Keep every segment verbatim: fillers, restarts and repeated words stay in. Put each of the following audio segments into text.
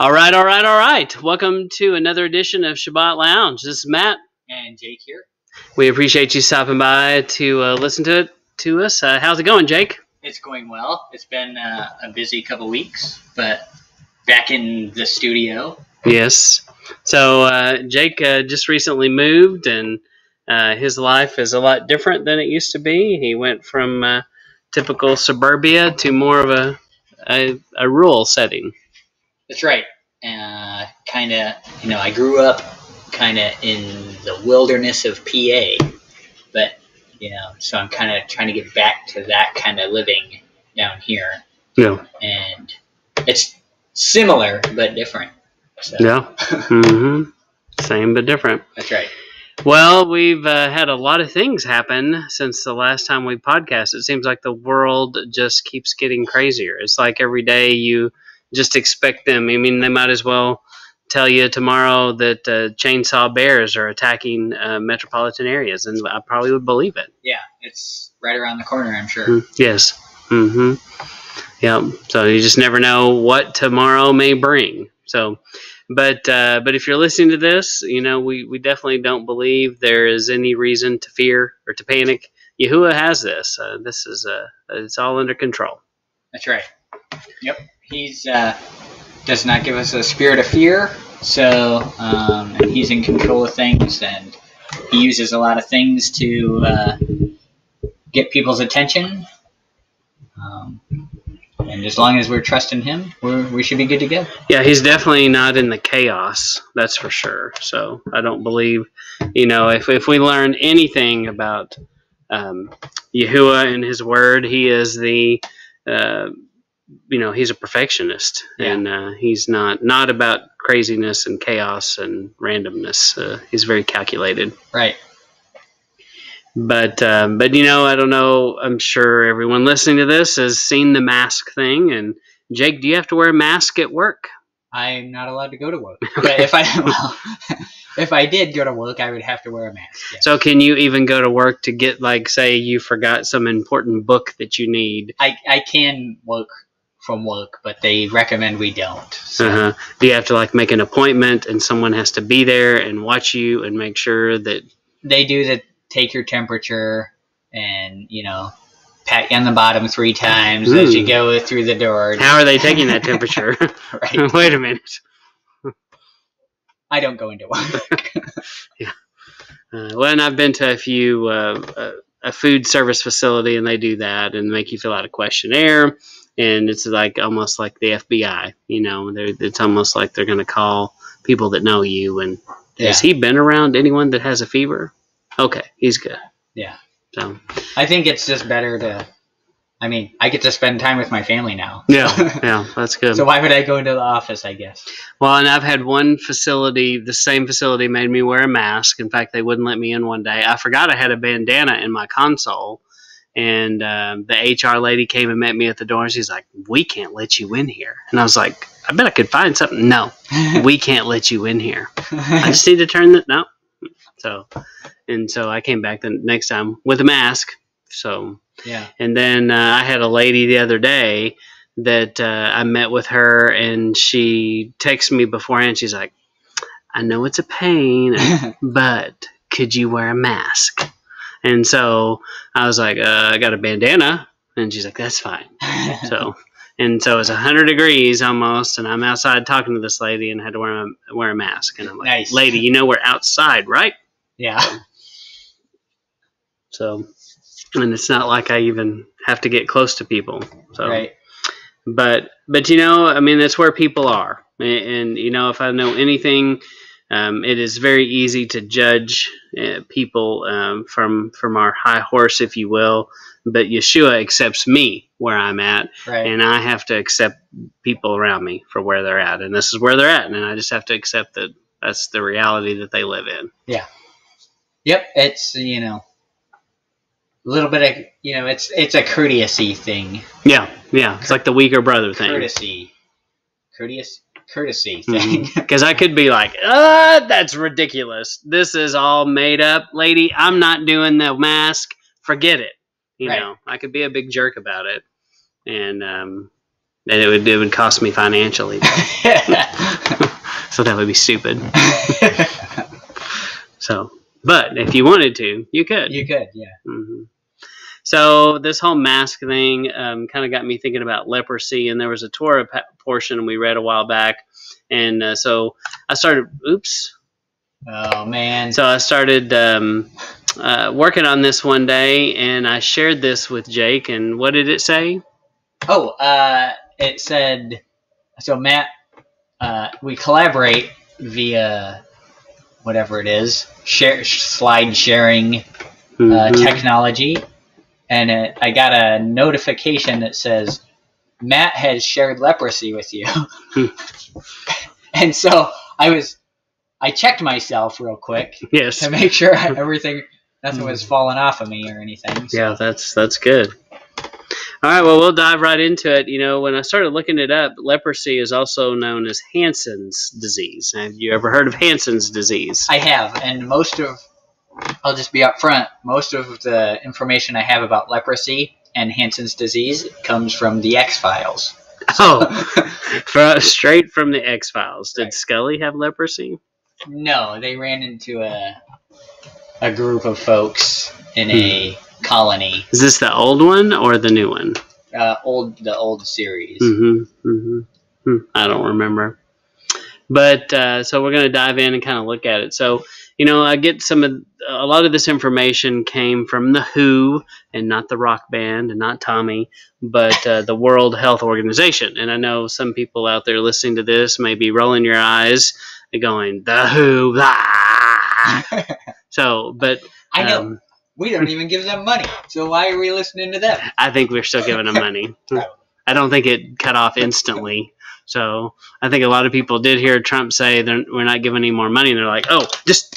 All right, all right, all right. Welcome to another edition of Sabbath Lounge. This is Matt. And Jake here. We appreciate you stopping by to uh, listen to it to us. Uh, how's it going, Jake? It's going well. It's been uh, a busy couple weeks, but back in the studio. Yes. So uh, Jake uh, just recently moved, and uh, his life is a lot different than it used to be. He went from uh, typical suburbia to more of a, a, a rural setting. That's right. Uh, kind of, you know, I grew up kind of in the wilderness of P A, but, you know, so I'm kind of trying to get back to that kind of living down here. Yeah. And it's similar, but different. So. Yeah. Mm-hmm. Same, but different. That's right. Well, we've uh, had a lot of things happen since the last time we podcasted. It seems like the world just keeps getting crazier. It's like every day you just expect them. I mean, they might as well tell you tomorrow that uh, chainsaw bears are attacking uh, metropolitan areas, and I probably would believe it. Yeah, it's right around the corner, I'm sure. Mm, yes. Mm-hmm. Yeah, so you just never know what tomorrow may bring. So, but uh, but if you're listening to this, you know, we, we definitely don't believe there is any reason to fear or to panic. Yahuwah has this. Uh, this is uh, it's all under control. That's right. Yep. He's uh, does not give us a spirit of fear, so um, and he's in control of things, and he uses a lot of things to uh, get people's attention. Um, and as long as we're trusting him, we're, we should be good to go. Yeah, he's definitely not in the chaos, that's for sure. So I don't believe, you know, if, if we learn anything about um, Yahuwah and his word, he is the... Uh, you know, he's a perfectionist, yeah. and uh, he's not, not about craziness and chaos and randomness. Uh, he's very calculated. Right. But, um, but, you know, I don't know. I'm sure everyone listening to this has seen the mask thing. And Jake, do you have to wear a mask at work? I'm not allowed to go to work. But if I, well, if I did go to work, I would have to wear a mask. Yes. So can you even go to work to get, like, say you forgot some important book that you need? I, I can work from work, but they recommend we don't. So. Uh-huh. Do you have to, like, make an appointment, and someone has to be there and watch you and make sure that... They do the take your temperature and, you know, pat you on the bottom three times Ooh. As you go through the door. How are they taking that temperature? Right. Wait a minute. I don't go into work. Yeah. Uh, well, and I've been to a few... Uh, uh, a food service facility, and they do that and make you fill out a questionnaire, and it's like almost like the F B I, you know, it's almost like they're going to call people that know you. And yeah. Has he been around anyone that has a fever? Okay. He's good. Yeah. So I think it's just better to, I mean, I get to spend time with my family now. Yeah. Yeah. That's good. So why would I go into the office, I guess? Well, and I've had one facility, the same facility made me wear a mask. In fact, they wouldn't let me in one day. I forgot I had a bandana in my console. And um, the H R lady came and met me at the door, and she's like, "We can't let you in here." And I was like, "I bet I could find something." No, we can't let you in here. I just need to turn that. No. So, and so I came back the next time with a mask. So, yeah. And then uh, I had a lady the other day that uh, I met with her, and she texted me beforehand. She's like, "I know it's a pain, but could you wear a mask?" And so I was like, uh, I got a bandana. And she's like, "That's fine." So, and so it's one hundred degrees almost, and I'm outside talking to this lady, and I had to wear a, wear a mask. And I'm like, nice. "Lady, you know we're outside, right?" Yeah. So, and it's not like I even have to get close to people. So. Right. But, but, you know, I mean, that's where people are. And, and you know, if I know anything... Um, it is very easy to judge uh, people um, from from our high horse, if you will. But Yeshua accepts me where I'm at, right. And I have to accept people around me for where they're at. And this is where they're at, and I just have to accept that that's the reality that they live in. Yeah. Yep. It's, you know, a little bit of, you know, it's it's a courtesy thing. Yeah. Yeah. It's like the weaker brother thing. Courtesy. Courteous. Courtesy thing, because mm-hmm. I could be like, uh that's ridiculous, this is all made up, lady, I'm not doing the mask, forget it, you right. know, I could be a big jerk about it, and um And it would, it would cost me financially. So that would be stupid. So, but if you wanted to, you could. You could, yeah. Mm-hmm. So this whole mask thing um, kind of got me thinking about leprosy. And there was a Torah portion we read a while back. And uh, so I started, oops. Oh, man. So I started um, uh, working on this one day, and I shared this with Jake. And what did it say? Oh, uh, it said, so Matt, uh, we collaborate via whatever it is, share, slide sharing uh, mm-hmm. technology. And it, I got a notification that says, Matt has shared leprosy with you. And so I was... I checked myself real quick yes. to make sure everything, nothing was falling off of me or anything. So. Yeah, that's that's good. All right, well, we'll dive right into it. You know, when I started looking it up, leprosy is also known as Hansen's disease. Have you ever heard of Hansen's disease? I have, and most of, I'll just be up front, most of the information I have about leprosy and Hansen's disease comes from the X-Files. So. Oh, for, straight from the X-Files. Did right. Scully have leprosy? No, they ran into a a group of folks in a hmm. colony. Is this the old one or the new one? Uh, old, the old series. Mm-hmm, mm-hmm. Hmm, I don't remember. But uh, so we're going to dive in and kind of look at it. So, you know, I get some of a lot of this information came from the W H O and not the rock band and not Tommy, but uh, the World Health Organization. And I know some people out there listening to this may be rolling your eyes. Going the who blah. So but I know um, we don't even give them money, so why are we listening to them? I think we're still giving them money. I don't think it cut off instantly, so I think a lot of people did hear Trump say that we're not giving any more money, and they're like, oh, just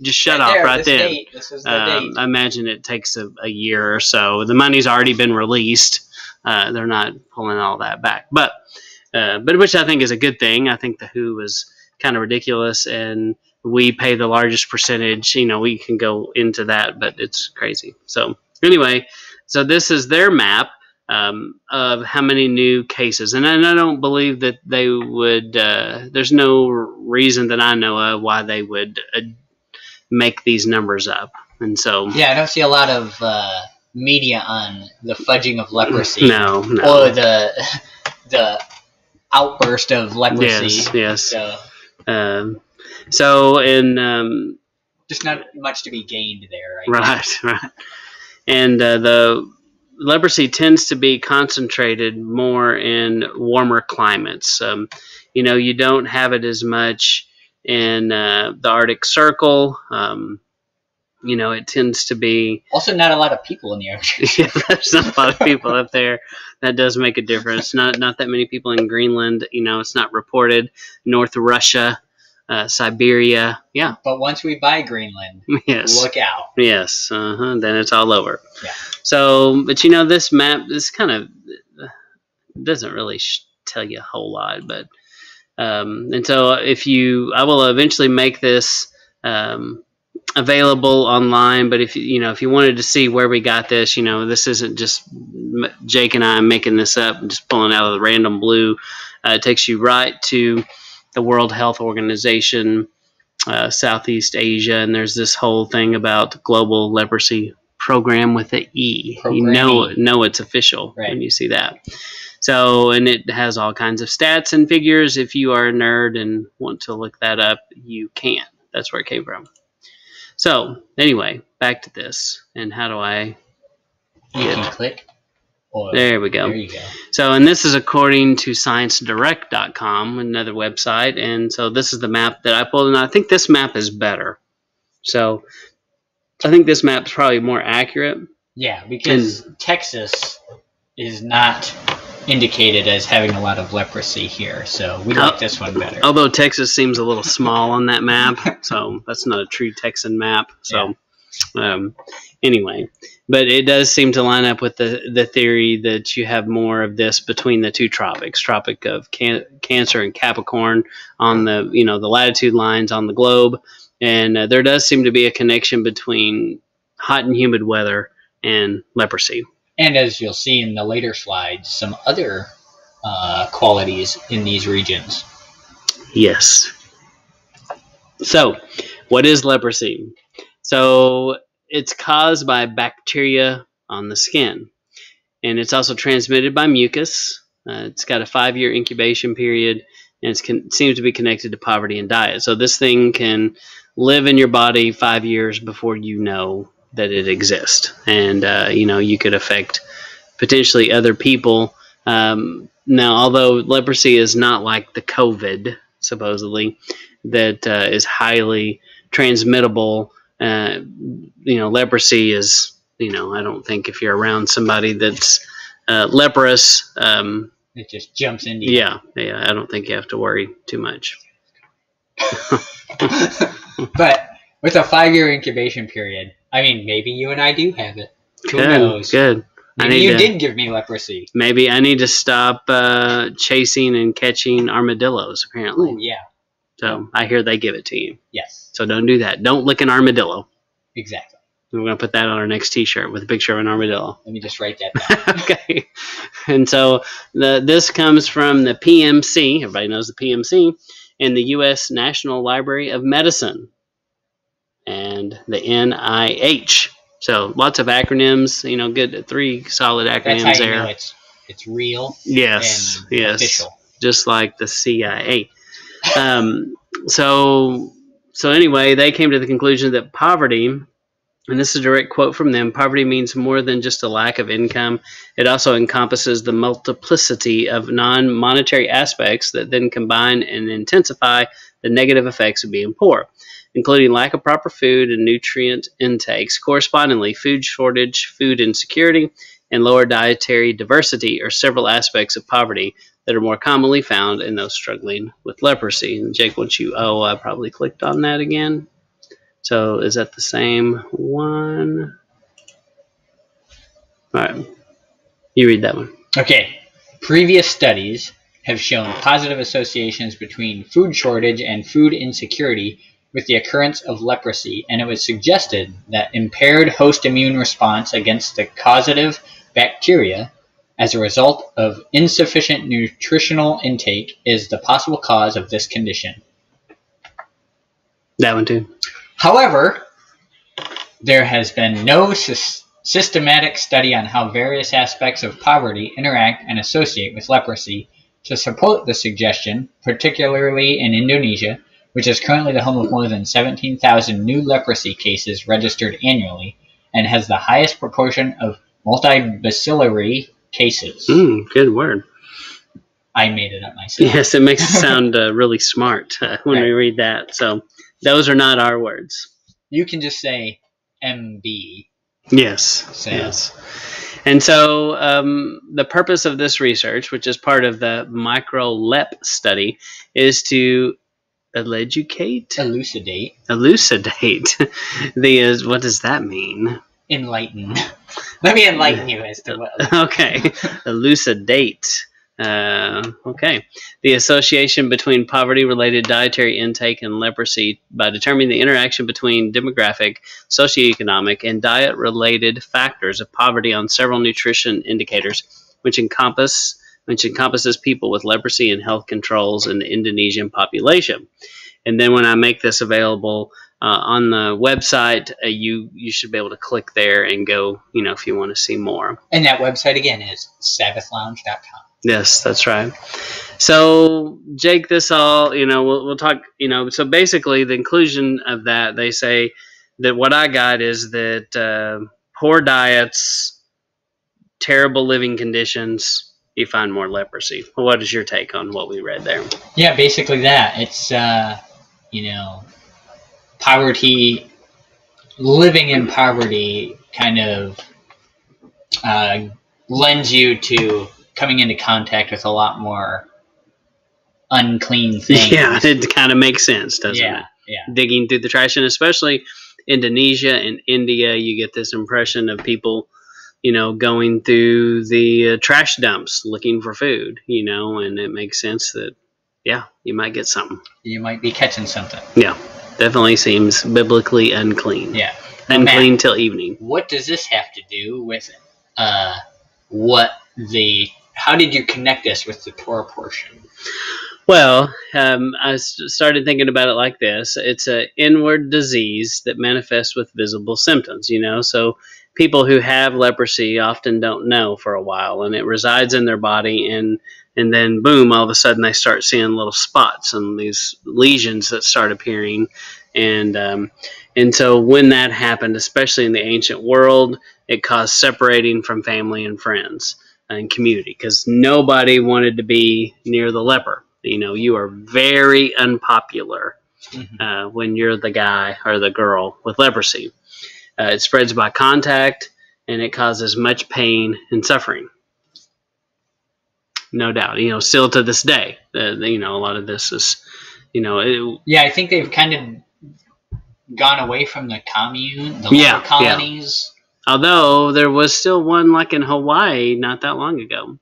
just shut right off there, right there. Um, I imagine it takes a, a year or so. The money's already been released. Uh, they're not pulling all that back, but uh, but which I think is a good thing. I think the W H O was kind of ridiculous, and we pay the largest percentage. You know, we can go into that, but it's crazy. So anyway, so this is their map um, of how many new cases, and I, and I don't believe that they would, uh, there's no reason that I know of why they would uh, make these numbers up. And so yeah, I don't see a lot of uh, media on the fudging of leprosy. No, no. Or the, the outburst of leprosy. Yes, yes. So. Um, so in, um, just not much to be gained there. I right. Guess. Right. And, uh, the leprosy tends to be concentrated more in warmer climates. Um, you know, you don't have it as much in, uh, the Arctic Circle. Um, you know, it tends to be also not a lot of people in the Arctic. Yeah, there's not a lot of people up there. That does make a difference. Not not that many people in Greenland. You know, it's not reported. North Russia, uh, Siberia, yeah. But once we buy Greenland, yes. Look out. Yes, uh-huh, then it's all over. Yeah. So, but you know, this map is kind of doesn't really sh tell you a whole lot. But um, and so if you, I will eventually make this um, available online, but if you know if you wanted to see where we got this, you know this isn't just Jake and I making this up and just pulling out of the random blue. Uh, it takes you right to the World Health Organization, uh, Southeast Asia, and there's this whole thing about global leprosy program with an E. You know, know it's official right. when you see that. So, and it has all kinds of stats and figures. If you are a nerd and want to look that up, you can. That's where it came from. So, anyway, back to this. And how do I get... click. Or, there we go. There you go. So, and this is according to science direct dot com, another website. And so this is the map that I pulled. And I think this map is better. So, I think this map's probably more accurate. Yeah, because and, Texas is not indicated as having a lot of leprosy here, so we like oh, this one better. Although Texas seems a little small on that map, so that's not a true Texan map. So yeah. um, anyway, but it does seem to line up with the, the theory that you have more of this between the two tropics, Tropic of can Cancer and Capricorn on the, you know, the latitude lines on the globe. And uh, there does seem to be a connection between hot and humid weather and leprosy. And as you'll see in the later slides, some other uh, qualities in these regions. Yes. So, what is leprosy? So, it's caused by bacteria on the skin, and it's also transmitted by mucus. Uh, it's got a five-year incubation period, and it con- seems to be connected to poverty and diet. So this thing can live in your body five years before you know that it exists, and uh, you know, you could affect potentially other people. Um, now, although leprosy is not like the COVID, supposedly, that uh, is highly transmittable. Uh, you know, leprosy is, you know, I don't think if you're around somebody that's uh, leprous, um, it just jumps into you. Yeah, yeah. I don't think you have to worry too much. But with a five-year incubation period, I mean, maybe you and I do have it. Who good, knows? Good. Maybe I need you to, did give me leprosy. Maybe I need to stop uh, chasing and catching armadillos, apparently. Ooh, yeah. So I hear they give it to you. Yes. So don't do that. Don't lick an armadillo. Exactly. We're going to put that on our next T-shirt with a picture of an armadillo. Let me just write that down. Okay. And so the, this comes from the P M C. Everybody knows the P M C. And the U S National Library of Medicine. And the N I H. So lots of acronyms. You know, good three solid acronyms. That's how you there. Know it's, it's real. Yes. And yes. Official. Just like the C I A. Um, so, so anyway, they came to the conclusion that poverty, and this is a direct quote from them, poverty means more than just a lack of income. It also encompasses the multiplicity of non-monetary aspects that then combine and intensify the negative effects of being poor, including lack of proper food and nutrient intakes. Correspondingly, food shortage, food insecurity, and lower dietary diversity are several aspects of poverty that are more commonly found in those struggling with leprosy. And Jake, once you, oh, I probably clicked on that again. So is that the same one? All right, you read that one. Okay. Previous studies have shown positive associations between food shortage and food insecurity with the occurrence of leprosy, and it was suggested that impaired host immune response against the causative bacteria as a result of insufficient nutritional intake is the possible cause of this condition. That one too. However, there has been no sy- systematic study on how various aspects of poverty interact and associate with leprosy to support the suggestion, particularly in Indonesia, which is currently the home of more than seventeen thousand new leprosy cases registered annually and has the highest proportion of multibacillary cases. Mm, good word. I made it up myself. Yes, it makes it sound uh, really smart uh, when right. we read that. So those are not our words. You can just say M B. Yes. So. Yes. And so um, the purpose of this research, which is part of the MicroLep study, is to educate, elucidate, elucidate. the is uh, what does that mean? Enlighten. Let me enlighten you as to what. Okay. Elucidate. Uh, okay. The association between poverty-related dietary intake and leprosy by determining the interaction between demographic, socioeconomic, and diet-related factors of poverty on several nutrition indicators, which encompass which encompasses people with leprosy and health controls in the Indonesian population. And then when I make this available uh, on the website, uh, you you should be able to click there and go, you know, if you want to see more. And that website, again, is Sabbath Lounge dot com. Yes, that's right. So, Jake, this all, you know, we'll, we'll talk, you know, so basically the inclusion of that, they say that what I got is that uh, poor diets, terrible living conditions, you find more leprosy. Well, what is your take on what we read there? Yeah, basically that. It's, uh, you know, poverty, living in poverty kind of uh, lends you to coming into contact with a lot more unclean things. Yeah, it kind of makes sense, doesn't yeah, it? Yeah. Digging through the trash, and especially Indonesia and India, you get this impression of people, you know, going through the uh, trash dumps looking for food, you know, and it makes sense that, yeah, you might get something. You might be catching something. Yeah, definitely seems biblically unclean. Yeah. Unclean Matt, till evening. What does this have to do with uh, what the how did you connect this with the Torah portion? Well, um, I started thinking about it like this. It's an inward disease that manifests with visible symptoms, you know. So people who have leprosy often don't know for a while, and it resides in their body, and, and then, boom, all of a sudden they start seeing little spots and these lesions that start appearing. And, um, and so when that happened, especially in the ancient world, it caused separating from family and friends and community because nobody wanted to be near the leper. You know, you are very unpopular mm-hmm. uh, when you're the guy or the girl with leprosy. Uh, it spreads by contact, and it causes much pain and suffering. No doubt. You know, still to this day, uh, you know, a lot of this is, you know. It, yeah, I think they've kind of gone away from the commune, the yeah, leper colonies. Yeah. Although there was still one like in Hawaii not that long ago.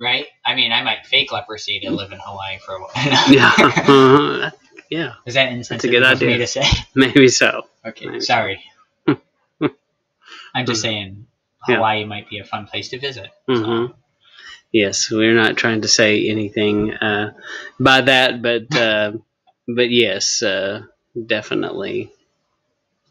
Right? I mean, I might fake leprosy to live in Hawaii for a while. yeah. Uh, yeah. Is that insensitive That's a good idea. For me to say? Maybe so. Okay, Maybe. sorry. I'm just saying Hawaii yeah. might be a fun place to visit. So. Mm-hmm. Yes, we're not trying to say anything uh, by that, but uh, but yes, uh, definitely.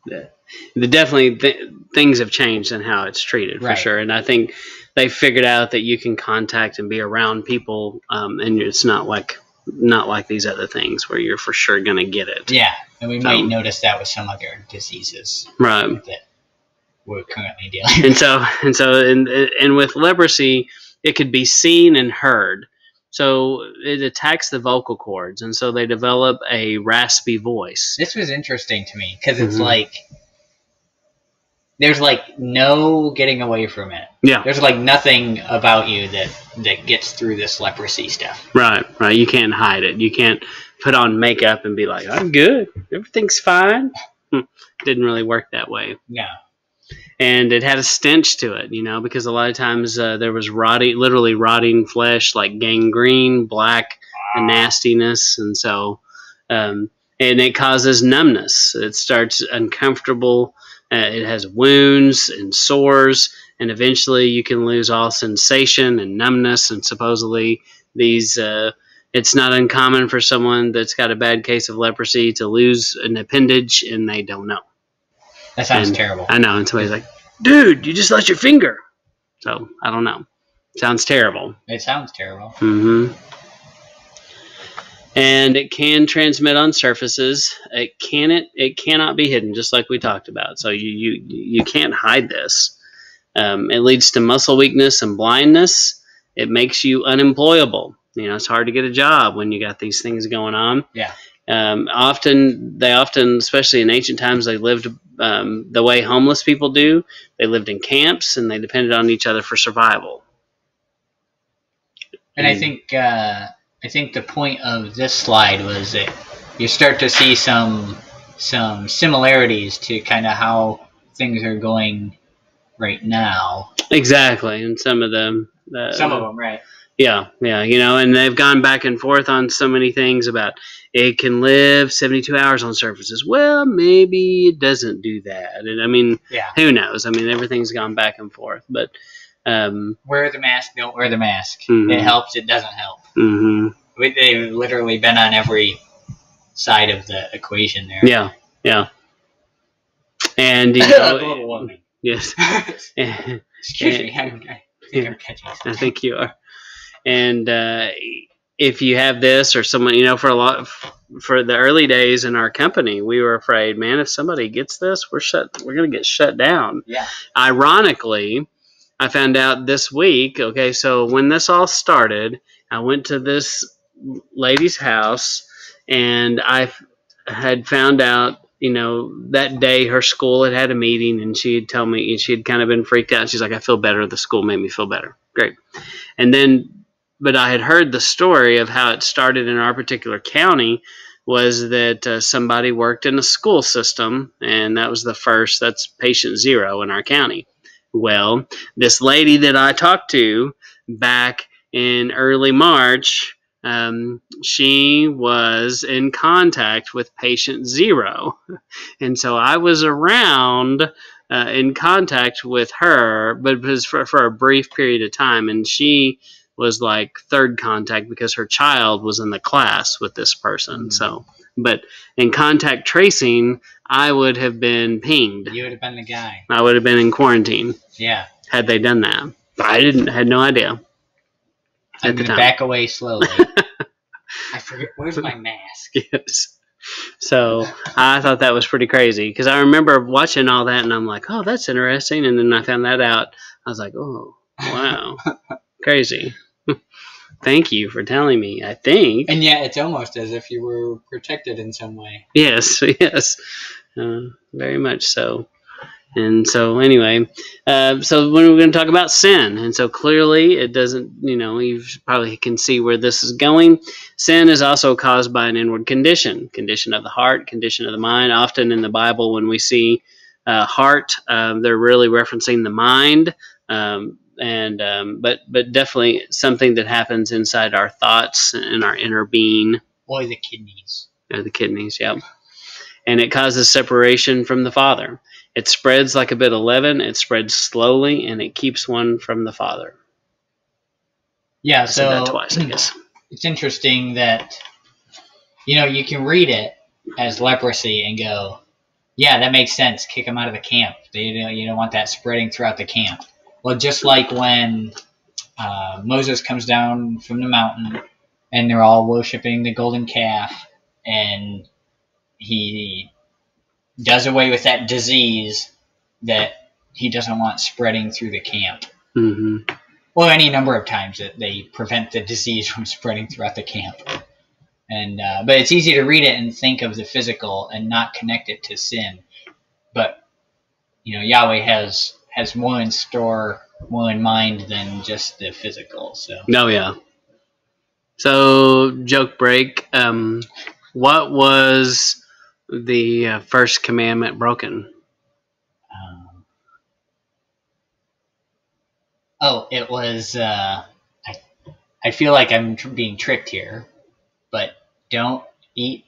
The, the definitely th things have changed in how it's treated, right. for sure. And I think they figured out that you can contact and be around people, um, and it's not like not like these other things where you're for sure going to get it. Yeah, and we might um, notice that with some other diseases, right? That we're currently dealing with. And so, and so, and and with leprosy, it could be seen and heard. So it attacks the vocal cords, and so they develop a raspy voice. This was interesting to me because it's mm-hmm. like there's like no getting away from it. Yeah, there's like nothing about you that that gets through this leprosy stuff. Right, right. You can't hide it. You can't put on makeup and be like, "I'm good. Everything's fine." Didn't really work that way. No. And it had a stench to it, you know, because a lot of times uh, there was rotting, literally rotting flesh, like gangrene, black wow. nastiness. And so, um, and it causes numbness. It starts uncomfortable. Uh, it has wounds and sores. And eventually you can lose all sensation and numbness. And supposedly these, uh, it's not uncommon for someone that's got a bad case of leprosy to lose an appendage and they don't know. That sounds and, terrible. I know. And somebody's like, dude, you just lost your finger. So, I don't know. Sounds terrible. It sounds terrible. Mm-hmm. And it can transmit on surfaces. It can it, it cannot be hidden, just like we talked about. So, you, you, you can't hide this. Um, it leads to muscle weakness and blindness. It makes you unemployable. You know, it's hard to get a job when you got these things going on. Yeah. Um, often, they often, especially in ancient times, they lived um, the way homeless people do. They lived in camps, and they depended on each other for survival. And, and I think uh, I think the point of this slide was that you start to see some some similarities to kind of how things are going right now. Exactly, and some of them. Uh, some of them, right. Yeah, yeah, you know, and they've gone back and forth on so many things about it can live seventy-two hours on surfaces. Well, maybe it doesn't do that. And I mean, yeah. who knows? I mean, everything's gone back and forth. But um, wear the mask, don't wear the mask. Mm-hmm. It helps, it doesn't help. Mm-hmm. They've literally been on every side of the equation there. Yeah, yeah. And, you know, global warming. Yes. Excuse and, me, I think yeah, I'm catching something. I think you are. And uh, if you have this or someone, you know, for a lot of, for the early days in our company, we were afraid, man, if somebody gets this, we're shut. We're going to get shut down. Yeah. Ironically, I found out this week. Okay. So when this all started, I went to this lady's house and I had found out, you know, that day her school had had a meeting and she had told me and she had kind of been freaked out. She's like, I feel better. The school made me feel better. Great. And then, but I had heard the story of how it started in our particular county was that uh, somebody worked in the school system, and that was the first, that's patient zero in our county. Well, this lady that I talked to back in early March, um, she was in contact with patient zero. And so I was around uh, in contact with her, but it was for, for a brief period of time, and she was like third contact because her child was in the class with this person. Mm. So, but in contact tracing, I would have been pinged. You would have been the guy. I would have been in quarantine. Yeah. Had they done that. But I didn't, had no idea. I'm going to back away slowly. I forget, where's my mask? Yes. So I thought that was pretty crazy because I remember watching all that and I'm like, oh, that's interesting. And then I found that out. I was like, oh, wow. Crazy. Thank you for telling me, I think. And yeah, it's almost as if you were protected in some way. Yes, yes. Uh, very much so. And so anyway, uh, so when we're going to talk about sin, and so clearly it doesn't, you know, you probably can see where this is going. Sin is also caused by an inward condition, condition of the heart, condition of the mind. Often in the Bible, when we see uh, heart, um, they're really referencing the mind, um, and um, but but definitely something that happens inside our thoughts and our inner being. Or the kidneys. Or the kidneys, yeah. And it causes separation from the Father. It spreads like a bit of leaven, it spreads slowly, and it keeps one from the Father. Yeah, I so said that twice, I guess. It's interesting that, you know, you can read it as leprosy and go, yeah, that makes sense. Kick them out of the camp. They, you know, you don't want that spreading throughout the camp. Well, just like when uh, Moses comes down from the mountain and they're all worshiping the golden calf, and he does away with that disease that he doesn't want spreading through the camp. Mm-hmm. Well, any number of times that they prevent the disease from spreading throughout the camp. And uh, but it's easy to read it and think of the physical and not connect it to sin. But, you know, Yahweh has has more in store, more in mind than just the physical. So. Oh, yeah. So, joke break. Um, what was the uh, first commandment broken? Um, oh, it was, uh, I, I feel like I'm tr being tricked here, but don't eat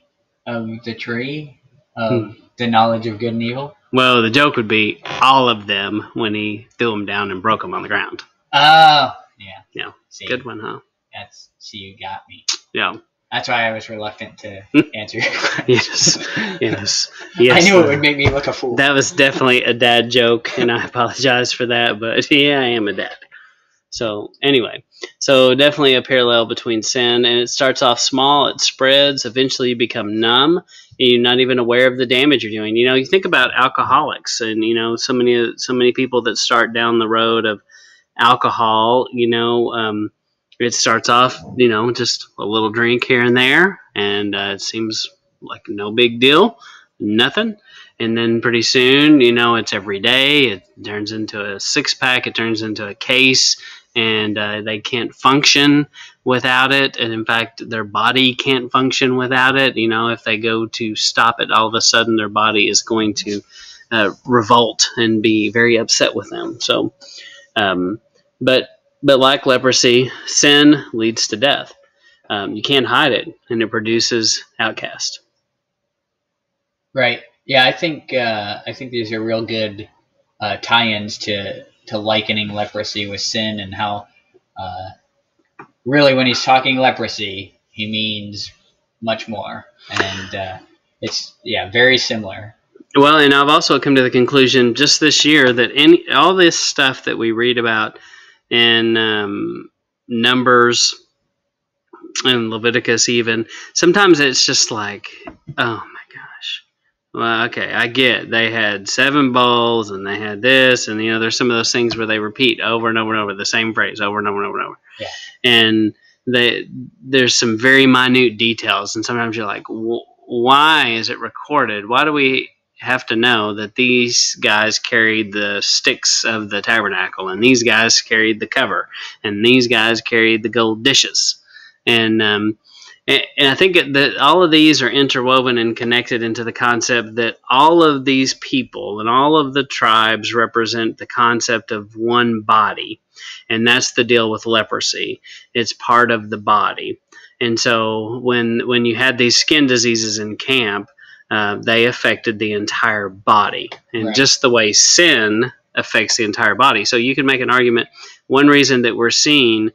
of the tree of hmm. the knowledge of good and evil. Well, the joke would be all of them when he threw them down and broke them on the ground. Oh, yeah. Yeah. See, good one, huh? That's, see, you got me. Yeah. That's why I was reluctant to answer your question. Yes, yes, yes. I knew it would make me look a fool. That was definitely a dad joke, and I apologize for that, but yeah, I am a dad. So anyway, so definitely a parallel between sin, and it starts off small, it spreads, eventually you become numb, and you're not even aware of the damage you're doing. You know, you think about alcoholics, and you know, so many, so many people that start down the road of alcohol, you know, um, it starts off, you know, just a little drink here and there, and uh, it seems like no big deal, nothing. And then pretty soon, you know, it's every day. It turns into a six-pack. It turns into a case, and uh, they can't function without it. And, in fact, their body can't function without it. You know, if they go to stop it, all of a sudden their body is going to uh, revolt and be very upset with them. So, um, but... But like leprosy, sin leads to death. Um, you can't hide it, and it produces outcast. Right. Yeah, I think uh, I think these are real good uh, tie-ins to to likening leprosy with sin, and how uh, really when he's talking leprosy, he means much more, and uh, it's yeah very similar. Well, and I've also come to the conclusion just this year that any all this stuff that we read about in um, Numbers and Leviticus even, sometimes it's just like, oh my gosh. Well, okay, I get they had seven bowls and they had this, and you know, there's some of those things where they repeat over and over and over the same phrase over and over and over and over. Yeah. And they, there's some very minute details, and sometimes you're like, why is it recorded? Why do we have to know that these guys carried the sticks of the tabernacle, and these guys carried the cover, and these guys carried the gold dishes? And um, and, and I think that all of these are interwoven and connected into the concept that all of these people and all of the tribes represent the concept of one body, and that's the deal with leprosy. It's part of the body. And so when when you had these skin diseases in camp, Uh, they affected the entire body, and right. Just the way sin affects the entire body. So you can make an argument. One reason that we're seeing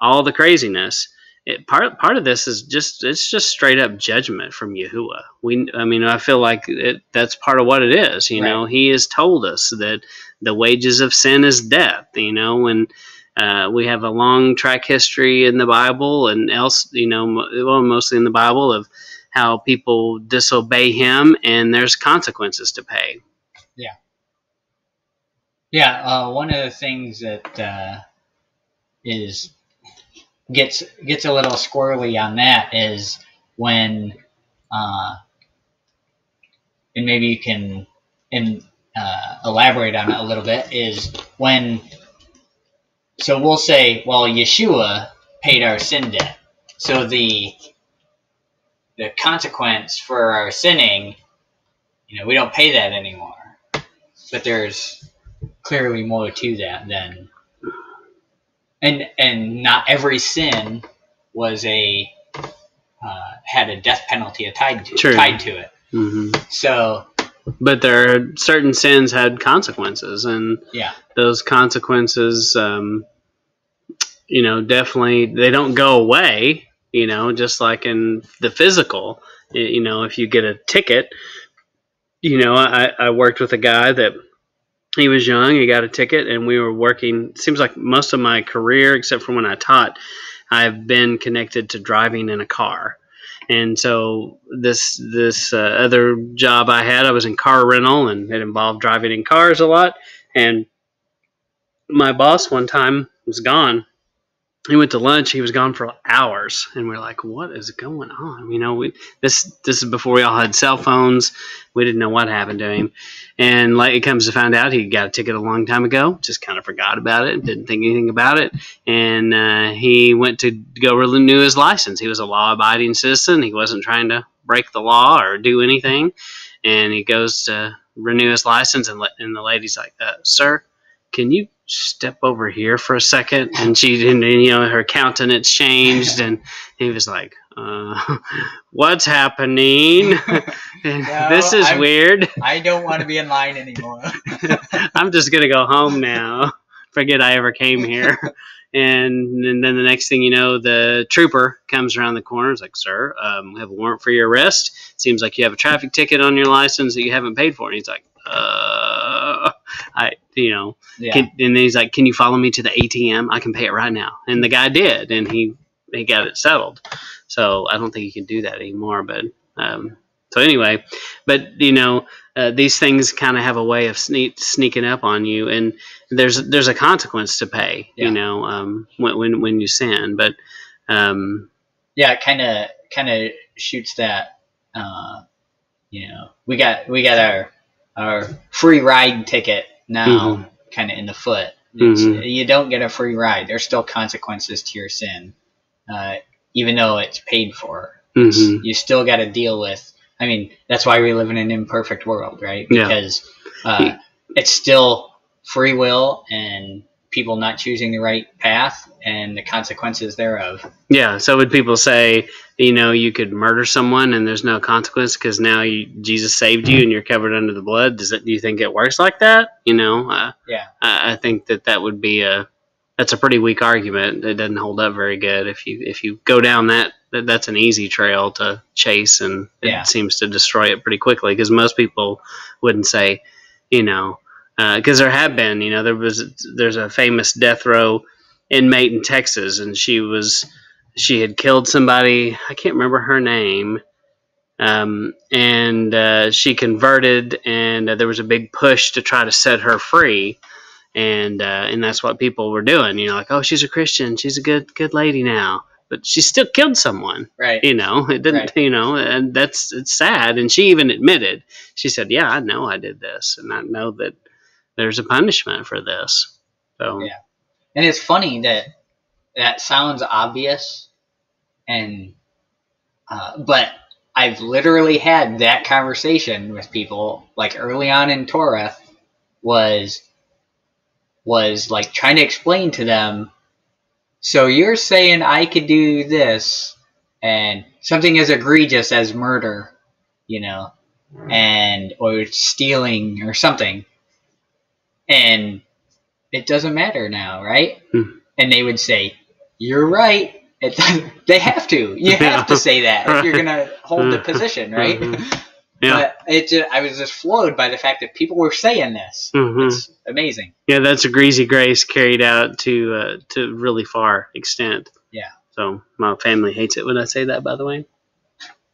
all the craziness. It, part part of this is just it's just straight up judgment from Yahuwah. We, I mean, I feel like it, that's part of what it is. You right. know, He has told us that the wages of sin is death. You know, and uh, we have a long track history in the Bible and else. You know, well, mostly in the Bible of how people disobey Him and there's consequences to pay. Yeah. Yeah. Uh, one of the things that uh, is. Gets gets a little squirrely on that is when, uh, and maybe you can in, uh, elaborate on it a little bit, is when, so we'll say, well, Yeshua paid our sin debt. So the, the consequence for our sinning, you know, we don't pay that anymore. But there's clearly more to that than... And and not every sin was a uh, had a death penalty tied to True. tied to it. Mm-hmm. So, but there are certain sins had consequences, and yeah, those consequences, um, you know, definitely they don't go away. You know, just like in the physical, you know, if you get a ticket, you know, I I worked with a guy that. He was young, he got a ticket, and we were working. Seems like most of my career, except for when I taught, I've been connected to driving in a car. And so this this uh, other job I had, I was in car rental, and it involved driving in cars a lot. And my boss one time was gone. He went to lunch. He was gone for hours, and we're like, "What is going on?" You know, we, this this is before we all had cell phones. We didn't know what happened to him, and like it comes to find out, he got a ticket a long time ago. Just kind of forgot about it, didn't think anything about it, and uh, he went to go renew his license. He was a law-abiding citizen. He wasn't trying to break the law or do anything, and he goes to renew his license, and, and the lady's like, uh, "Sir, can you?" Step over here for a second, and she didn't, you know, her countenance changed, and he was like, uh, what's happening? No, this is I'm, weird. I don't want to be in line anymore. I'm just going to go home now. Forget I ever came here. And, and then the next thing you know, the trooper comes around the corner. It's like, sir, um, we have a warrant for your arrest. Seems like you have a traffic ticket on your license that you haven't paid for. And he's like, uh, I, you know, yeah. can, and he's like, can you follow me to the A T M? I can pay it right now. And the guy did, and he, he got it settled. So I don't think you can do that anymore. But, um, so anyway, but you know, uh, these things kind of have a way of sneak, sneaking up on you, and there's, there's a consequence to pay, yeah. you know, um, when, when, when you sin, but, um, yeah, it kind of, kind of shoots that, uh, you know, we got, we got our, our free ride ticket now mm-hmm. kind of in the foot. Mm-hmm. You don't get a free ride. There's still consequences to your sin, uh, even though it's paid for. Mm-hmm. You still got to deal with, I mean, that's why we live in an imperfect world, right? Because yeah. uh, it's still free will and people not choosing the right path and the consequences thereof. Yeah. So would people say, you know, you could murder someone and there's no consequence because now you, Jesus saved you and you're covered under the blood. Does it, do you think it works like that? You know, uh, yeah. I, I think that that would be a, that's a pretty weak argument. It doesn't hold up very good. If you, if you go down that, that that's an easy trail to chase, and it yeah. seems to destroy it pretty quickly. Cause most people wouldn't say, you know, because uh, there have been, you know, there was there's a famous death row inmate in Texas, and she was she had killed somebody. I can't remember her name, um, and uh, she converted, and uh, there was a big push to try to set her free, and uh, and that's what people were doing. You know, like, oh, she's a Christian, she's a good good lady now, but she still killed someone, right? You know, it didn't, right. you know, and that's it's sad. And she even admitted, she said, "Yeah, I know I did this, and I know that." There's a punishment for this. So yeah. And it's funny that that sounds obvious, and uh, but I've literally had that conversation with people like early on in Torah was was like trying to explain to them, so you're saying I could do this and something as egregious as murder, you know, and or stealing or something. And it doesn't matter now, right? Mm. And they would say, You're right. It, they have to. You have yeah. to say that if you're going to hold the position, right? Mm-hmm. Yeah. But it just, I was just floored by the fact that people were saying this. Mm-hmm. It's amazing. Yeah, that's a greasy grace carried out to uh, to really far extent. Yeah. So my family hates it when I say that, by the way.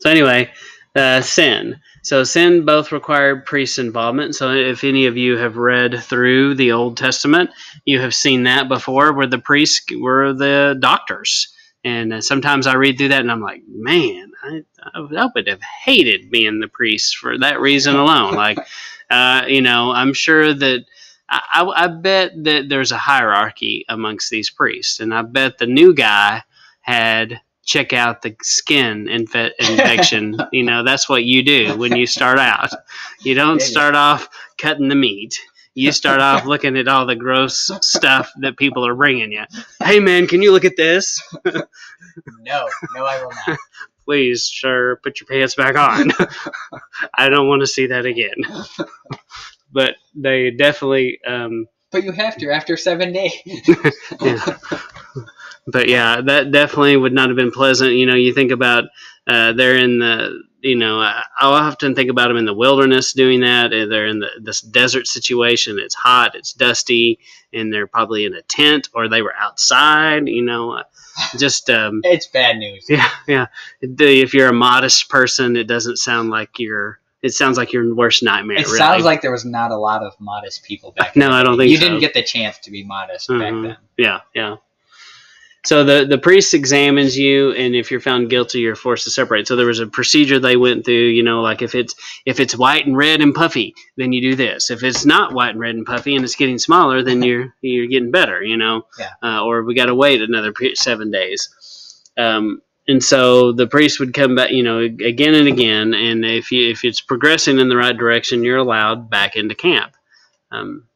So anyway, uh, sin. So sin both required priest involvement. So if any of you have read through the Old Testament, you have seen that before, where the priests were the doctors. And uh, sometimes I read through that and I'm like, man, I, I would have hated being the priest for that reason alone. Like, uh, you know, I'm sure that I, I bet that there's a hierarchy amongst these priests. And I bet the new guy had check out the skin inf infection. You know, that's what you do when you start out. You don't start off cutting the meat. You start off looking at all the gross stuff that people are bringing you. Hey, man, can you look at this? No, no, I will not. Please, sir, put your pants back on. I don't want to see that again. But they definitely... Um, but you have to after seven days. Yeah. But, yeah, that definitely would not have been pleasant. You know, you think about uh, they're in the... You know, I often think about them in the wilderness doing that. They're in the, this desert situation. It's hot, it's dusty, and they're probably in a tent or they were outside. You know, just um, it's bad news. Yeah, yeah. If you're a modest person, it doesn't sound like you're. It sounds like your worst nightmare. It really. sounds like there was not a lot of modest people back then. No, I don't think you so. didn't get the chance to be modest mm-hmm. back then. Yeah, yeah. So the, the priest examines you, and if you're found guilty, you're forced to separate. So there was a procedure they went through, you know, like if it's if it's white and red and puffy, then you do this. If it's not white and red and puffy and it's getting smaller, then you're you're getting better, you know. Yeah. Uh, or we got to wait another seven days. Um, and so the priest would come back, you know, again and again, and if you if it's progressing in the right direction, you're allowed back into camp. Um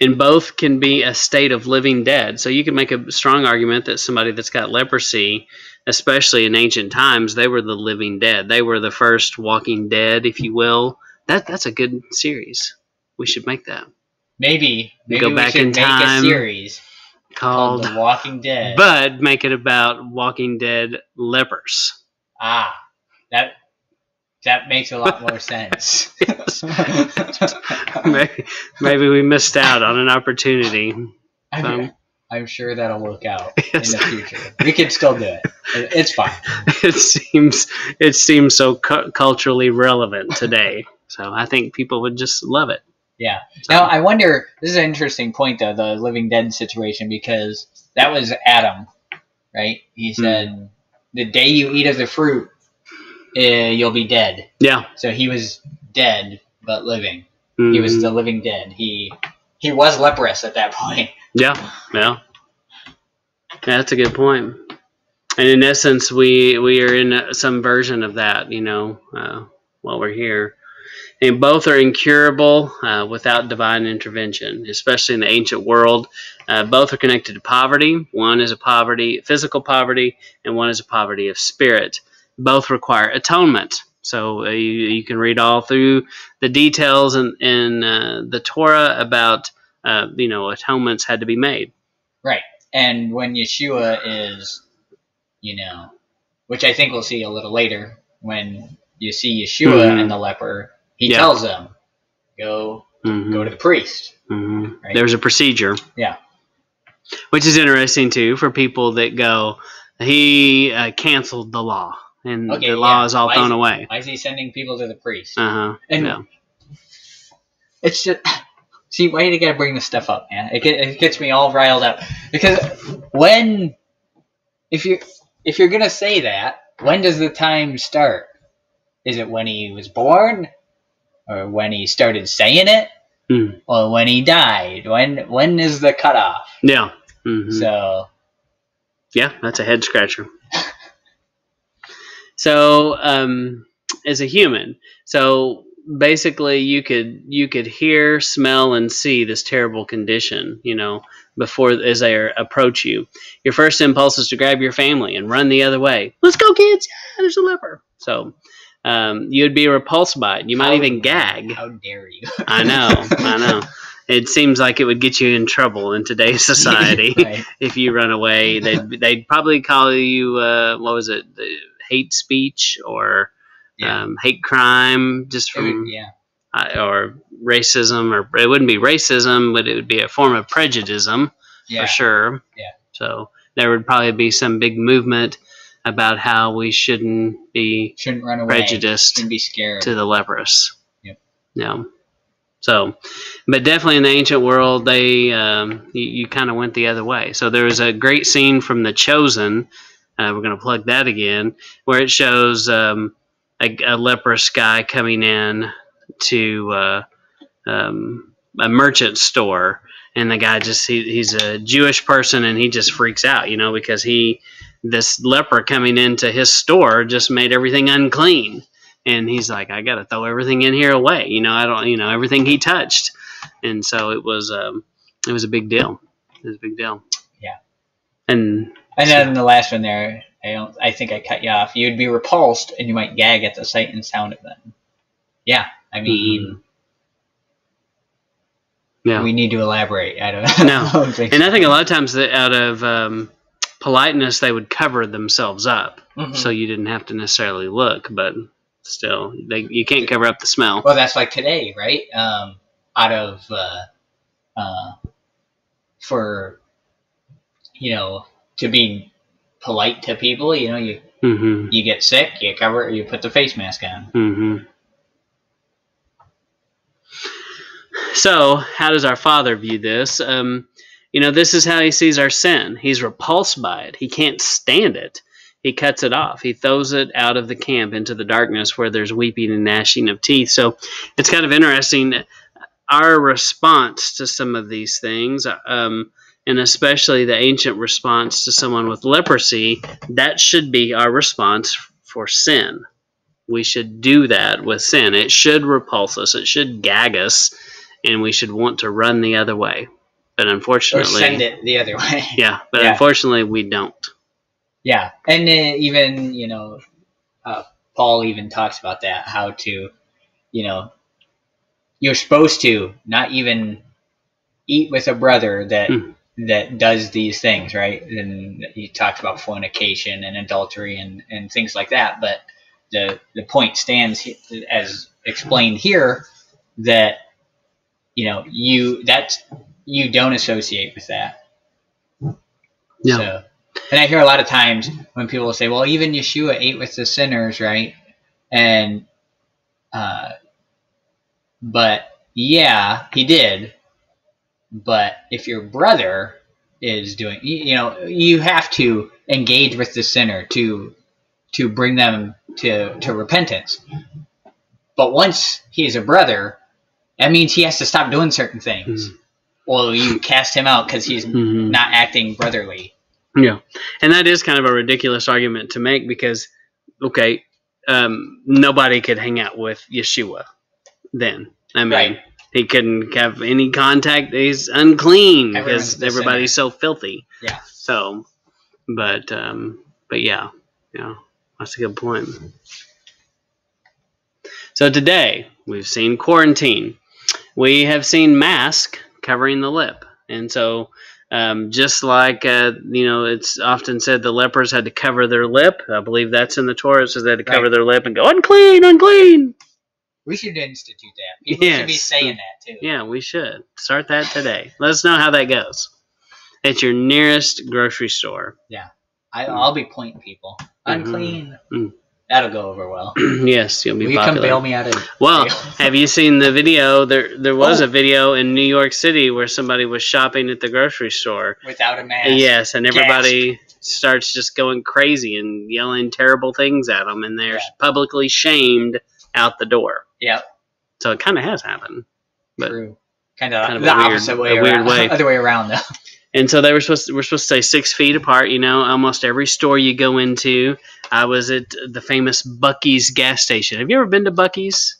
And both can be a state of living dead. So you can make a strong argument that somebody that's got leprosy, especially in ancient times, they were the living dead. They were the first walking dead, if you will. That That's a good series. We should make that. Maybe. Maybe Go we back should in time, make a series called, called The Walking Dead. But make it about Walking Dead lepers. Ah, that... That makes a lot more sense. maybe, maybe we missed out on an opportunity. I mean, um, I'm sure that'll work out yes. in the future. We can still do it. It's fine. It seems it seems so cu culturally relevant today. So I think people would just love it. Yeah. So. Now I wonder. This is an interesting point, though, the living dead situation, because that was Adam, right? He said, mm. "The day you eat of the fruit." Uh, you'll be dead. Yeah. So he was dead but living. Mm-hmm. He was the living dead. He he was leprous at that point. Yeah, yeah. That's a good point. And in essence, we we are in some version of that, you know, uh, while we're here. And both are incurable uh, without divine intervention, especially in the ancient world. Uh, both are connected to poverty. One is a poverty, physical poverty, and one is a poverty of spirit. Both require atonement. So uh, you, you can read all through the details in, in uh, the Torah about, uh, you know, atonements had to be made. Right. And when Yeshua is, you know, which I think we'll see a little later, when you see Yeshua mm-hmm. and the leper, he yeah. tells them, go, mm-hmm. go to the priest. Mm-hmm. Right? There's a procedure. Yeah. Which is interesting, too, for people that go, he uh, canceled the law. And okay, the law yeah. is all why thrown is, away. Why is he sending people to the priest? Uh-huh. And yeah. it's just... See, why do you got to bring this stuff up, man? It, get, it gets me all riled up. Because when... If you're, if you're going to say that, when does the time start? Is it when he was born? Or when he started saying it? Mm. Or when he died? When When is the cutoff? Yeah. Mm-hmm. So... Yeah, that's a head-scratcher. So, um, as a human, so basically you could you could hear, smell, and see this terrible condition, you know, before as they approach you. Your first impulse is to grab your family and run the other way. Let's go, kids! Yeah, there's a leper. So, um, you'd be repulsed by it. You might how, even gag. How dare you? I know, I know. it seems like it would get you in trouble in today's society. Right. If you run away, they'd, they'd probably call you, uh, what was it, the hate speech or yeah. um, hate crime, just from would, yeah. uh, or racism, or it wouldn't be racism, but it would be a form of prejudice-ism yeah. for sure. Yeah. So there would probably be some big movement about how we shouldn't be shouldn't run away. prejudiced shouldn't be scared. to the leprous. Yep. No. So, but definitely in the ancient world, they um, you, you kind of went the other way. So there was a great scene from The Chosen. Uh, we're going to plug that again, where it shows um, a, a leprous guy coming in to uh, um, a merchant store, and the guy just he, he's a Jewish person, and he just freaks out, you know, because he this leper coming into his store just made everything unclean. And he's like, I got to throw everything in here away. You know, I don't, you know, everything he touched. And so it was, um, it was a big deal. It was a big deal. Yeah. And, and then so, the last one there, I don't, I think I cut you off. You'd be repulsed and you might gag at the sight and sound of them. Yeah. I mean, mm-hmm. yeah. we need to elaborate. I don't know. No. I don't and I think a lot of times that out of, um, politeness, they would cover themselves up. Mm-hmm. So you didn't have to necessarily look, but still, they, you can't cover up the smell. Well, that's like today, right? Um, out of, uh, uh, for, you know, to be polite to people, you know, you mm-hmm. you get sick, you cover it, you put the face mask on. Mm-hmm. So, how does our Father view this? Um, you know, this is how He sees our sin. He's repulsed by it. He can't stand it. He cuts it off. He throws it out of the camp into the darkness where there's weeping and gnashing of teeth. So it's kind of interesting, our response to some of these things, um, and especially the ancient response to someone with leprosy, that should be our response for sin. We should do that with sin. It should repulse us. It should gag us, and we should want to run the other way. But unfortunately... Or send it the other way. Yeah, but yeah. unfortunately we don't. Yeah, and then even, you know, uh, Paul even talks about that, how to, you know, you're supposed to not even eat with a brother that mm. that does these things, right? And he talks about fornication and adultery and, and things like that, but the, the point stands as explained here that, you know, you, that's, you don't associate with that. Yeah. So, and I hear a lot of times when people say, well, even Yeshua ate with the sinners, right? And, uh, but yeah, he did. But if your brother is doing, you, you know, you have to engage with the sinner to, to bring them to, to repentance. But once he is a brother, that means he has to stop doing certain things. Mm-hmm. Well, you cast him out because he's mm-hmm. not acting brotherly. Yeah, and that is kind of a ridiculous argument to make because, okay, um, nobody could hang out with Yeshua then. I mean, right. he couldn't have any contact. He's unclean because everybody's so filthy. Yeah. So, but, um, but yeah, yeah, that's a good point. So today we've seen quarantine. We have seen mask covering the lip. And so... Um, just like, uh, you know, it's often said the lepers had to cover their lip. I believe that's in the Torah. It says they had to cover right. their lip and go, unclean, unclean. We should institute that. People yes. should be saying that, too. Yeah, we should. Start that today. Let us know how that goes. At your nearest grocery store. Yeah. I, I'll be pointing people. Unclean. Mm-hmm. That'll go over well. Yes, you'll be Will popular. You come bail me out of jail? Well, have you seen the video? There there was oh. a video in New York City where somebody was shopping at the grocery store. Without a mask. Yes, and everybody Gassed. starts just going crazy and yelling terrible things at them, and they're yeah. publicly shamed out the door. Yep. So it kind of has happened. But True. Kind of, kind of the a opposite weird, way, a weird way. Other way around, though. And so they were supposed to, we're supposed to stay six feet apart, you know, almost every store you go into. I was at the famous Buc-ee's gas station. Have you ever been to Buc-ee's?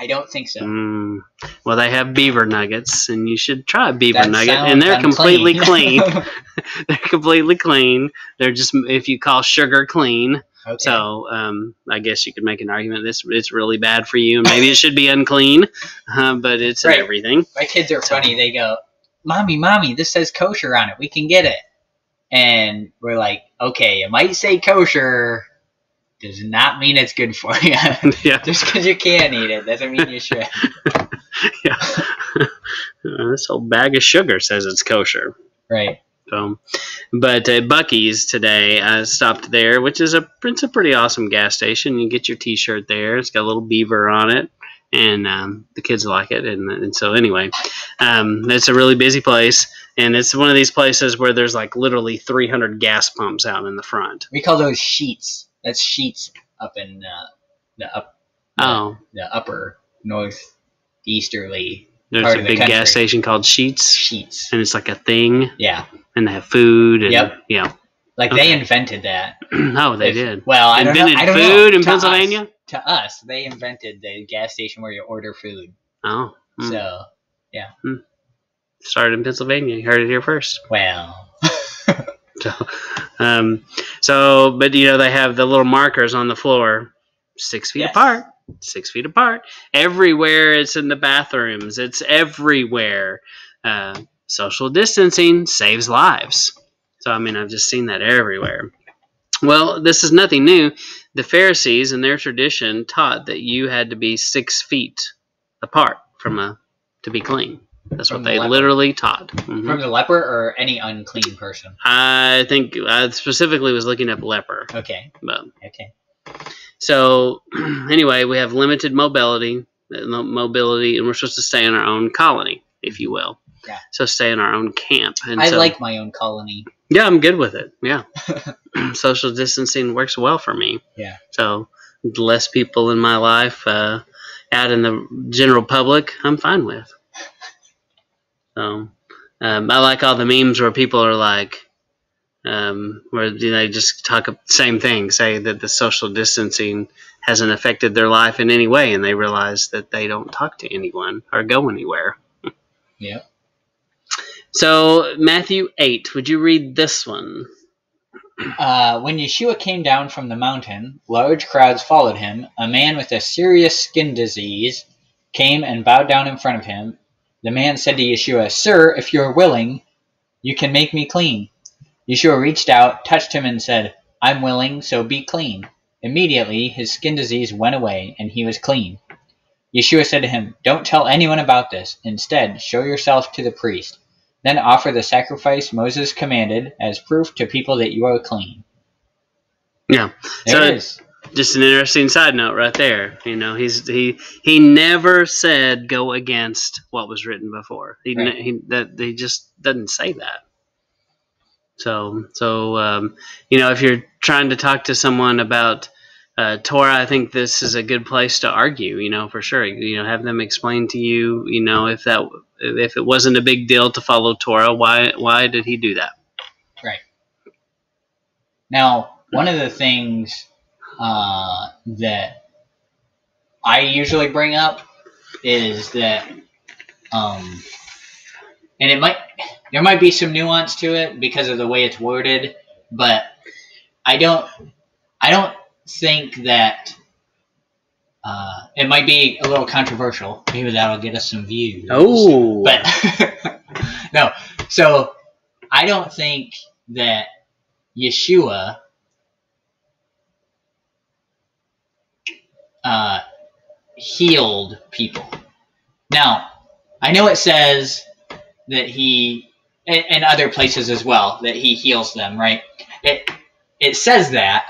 I don't think so. Mm. Well, they have beaver nuggets, and you should try a beaver that nugget. And they're unclean. completely clean. They're completely clean. They're just, if you call sugar clean, Okay. So um, I guess you could make an argument this it's really bad for you, and maybe it should be unclean, uh, but it's right. everything. My kids are so funny. They go, "Mommy, mommy, this says kosher on it. We can get it." And we're like, "Okay, it might say kosher. Does not mean it's good for you." Yeah. Just because you can't eat it doesn't mean you should. Yeah. This whole bag of sugar says it's kosher. Right. So, but uh, Buc-ee's today, I stopped there, which is a it's a pretty awesome gas station. You get your T-shirt there. It's got a little beaver on it, and um, the kids like it. And, and so anyway, um, it's a really busy place, and it's one of these places where there's like literally three hundred gas pumps out in the front. We call those sheets. That's sheets up in uh, the up the, oh the upper northeasterly. There's part a of big the country. Gas station called Sheets. Sheets, and it's like a thing. Yeah. And they have food. And, yep. Yeah. Like okay. They invented that. Oh, they if, did. Well, I invented don't know. I don't food know. in to Pennsylvania. Us, to us, they invented the gas station where you order food. Oh. Mm. So, yeah. Mm. Started in Pennsylvania. You heard it here first. Well. so, um, so, but you know they have the little markers on the floor, six feet yes. apart. Six feet apart. Everywhere. It's in the bathrooms. It's everywhere. Uh, social distancing saves lives. So, I mean, I've just seen that everywhere. Well, this is nothing new. The Pharisees in their tradition taught that you had to be six feet apart from a to be clean. That's from what they the literally taught. Mm-hmm. From the leper or any unclean person? I think I specifically was looking up leper. Okay. But. Okay. So, anyway, we have limited mobility, mobility, and we're supposed to stay in our own colony, if you will. Yeah. So stay in our own camp. And I so, like my own colony. Yeah, I'm good with it. Yeah. Social distancing works well for me. Yeah. So the less people in my life uh, out in the general public, I'm fine with. So um, I like all the memes where people are like, Um, where you know, they just talk the same thing, say that the social distancing hasn't affected their life in any way, and they realize that they don't talk to anyone or go anywhere. Yeah. So, Matthew eight, would you read this one? Uh, when Yeshua came down from the mountain, large crowds followed him. A man with a serious skin disease came and bowed down in front of him. The man said to Yeshua, "Sir, if you are willing, you can make me clean." Yeshua reached out, touched him, and said, "I'm willing, so be clean." Immediately, his skin disease went away, and he was clean. Yeshua said to him, "Don't tell anyone about this. Instead, show yourself to the priest. Then offer the sacrifice Moses commanded as proof to people that you are clean." Yeah. There so it is. Just an interesting side note right there. You know, he's he he never said go against what was written before. He, right. he, that, he just doesn't say that. So, so um, you know, if you're trying to talk to someone about uh, Torah, I think this is a good place to argue, you know, for sure. You know, have them explain to you, you know, if that if it wasn't a big deal to follow Torah, why why did he do that? Right. Now, one of the things uh, that I usually bring up is that, um, and it might. There might be some nuance to it because of the way it's worded, but I don't, I don't think that uh, it might be a little controversial. Maybe that'll get us some views. Oh, but no. So I don't think that Yeshua uh, healed people. Now I know it says that he. And other places as well, that he heals them, right? It it says that,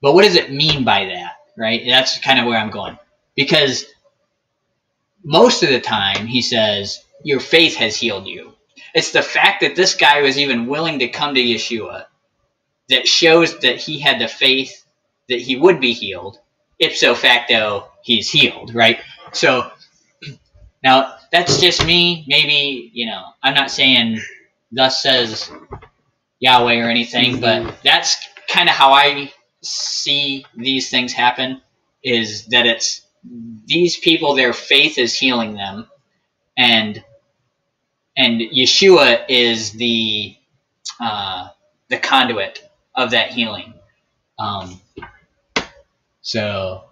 but what does it mean by that, right? That's kind of where I'm going. Because most of the time he says, your faith has healed you. It's the fact that this guy was even willing to come to Yeshua that shows that he had the faith that he would be healed. Ipso facto, he's healed, right? So now... That's just me. Maybe, you know, I'm not saying thus says Yahweh or anything, but that's kind of how I see these things happen, is that it's these people, their faith is healing them, and and Yeshua is the, uh, the conduit of that healing. Um, so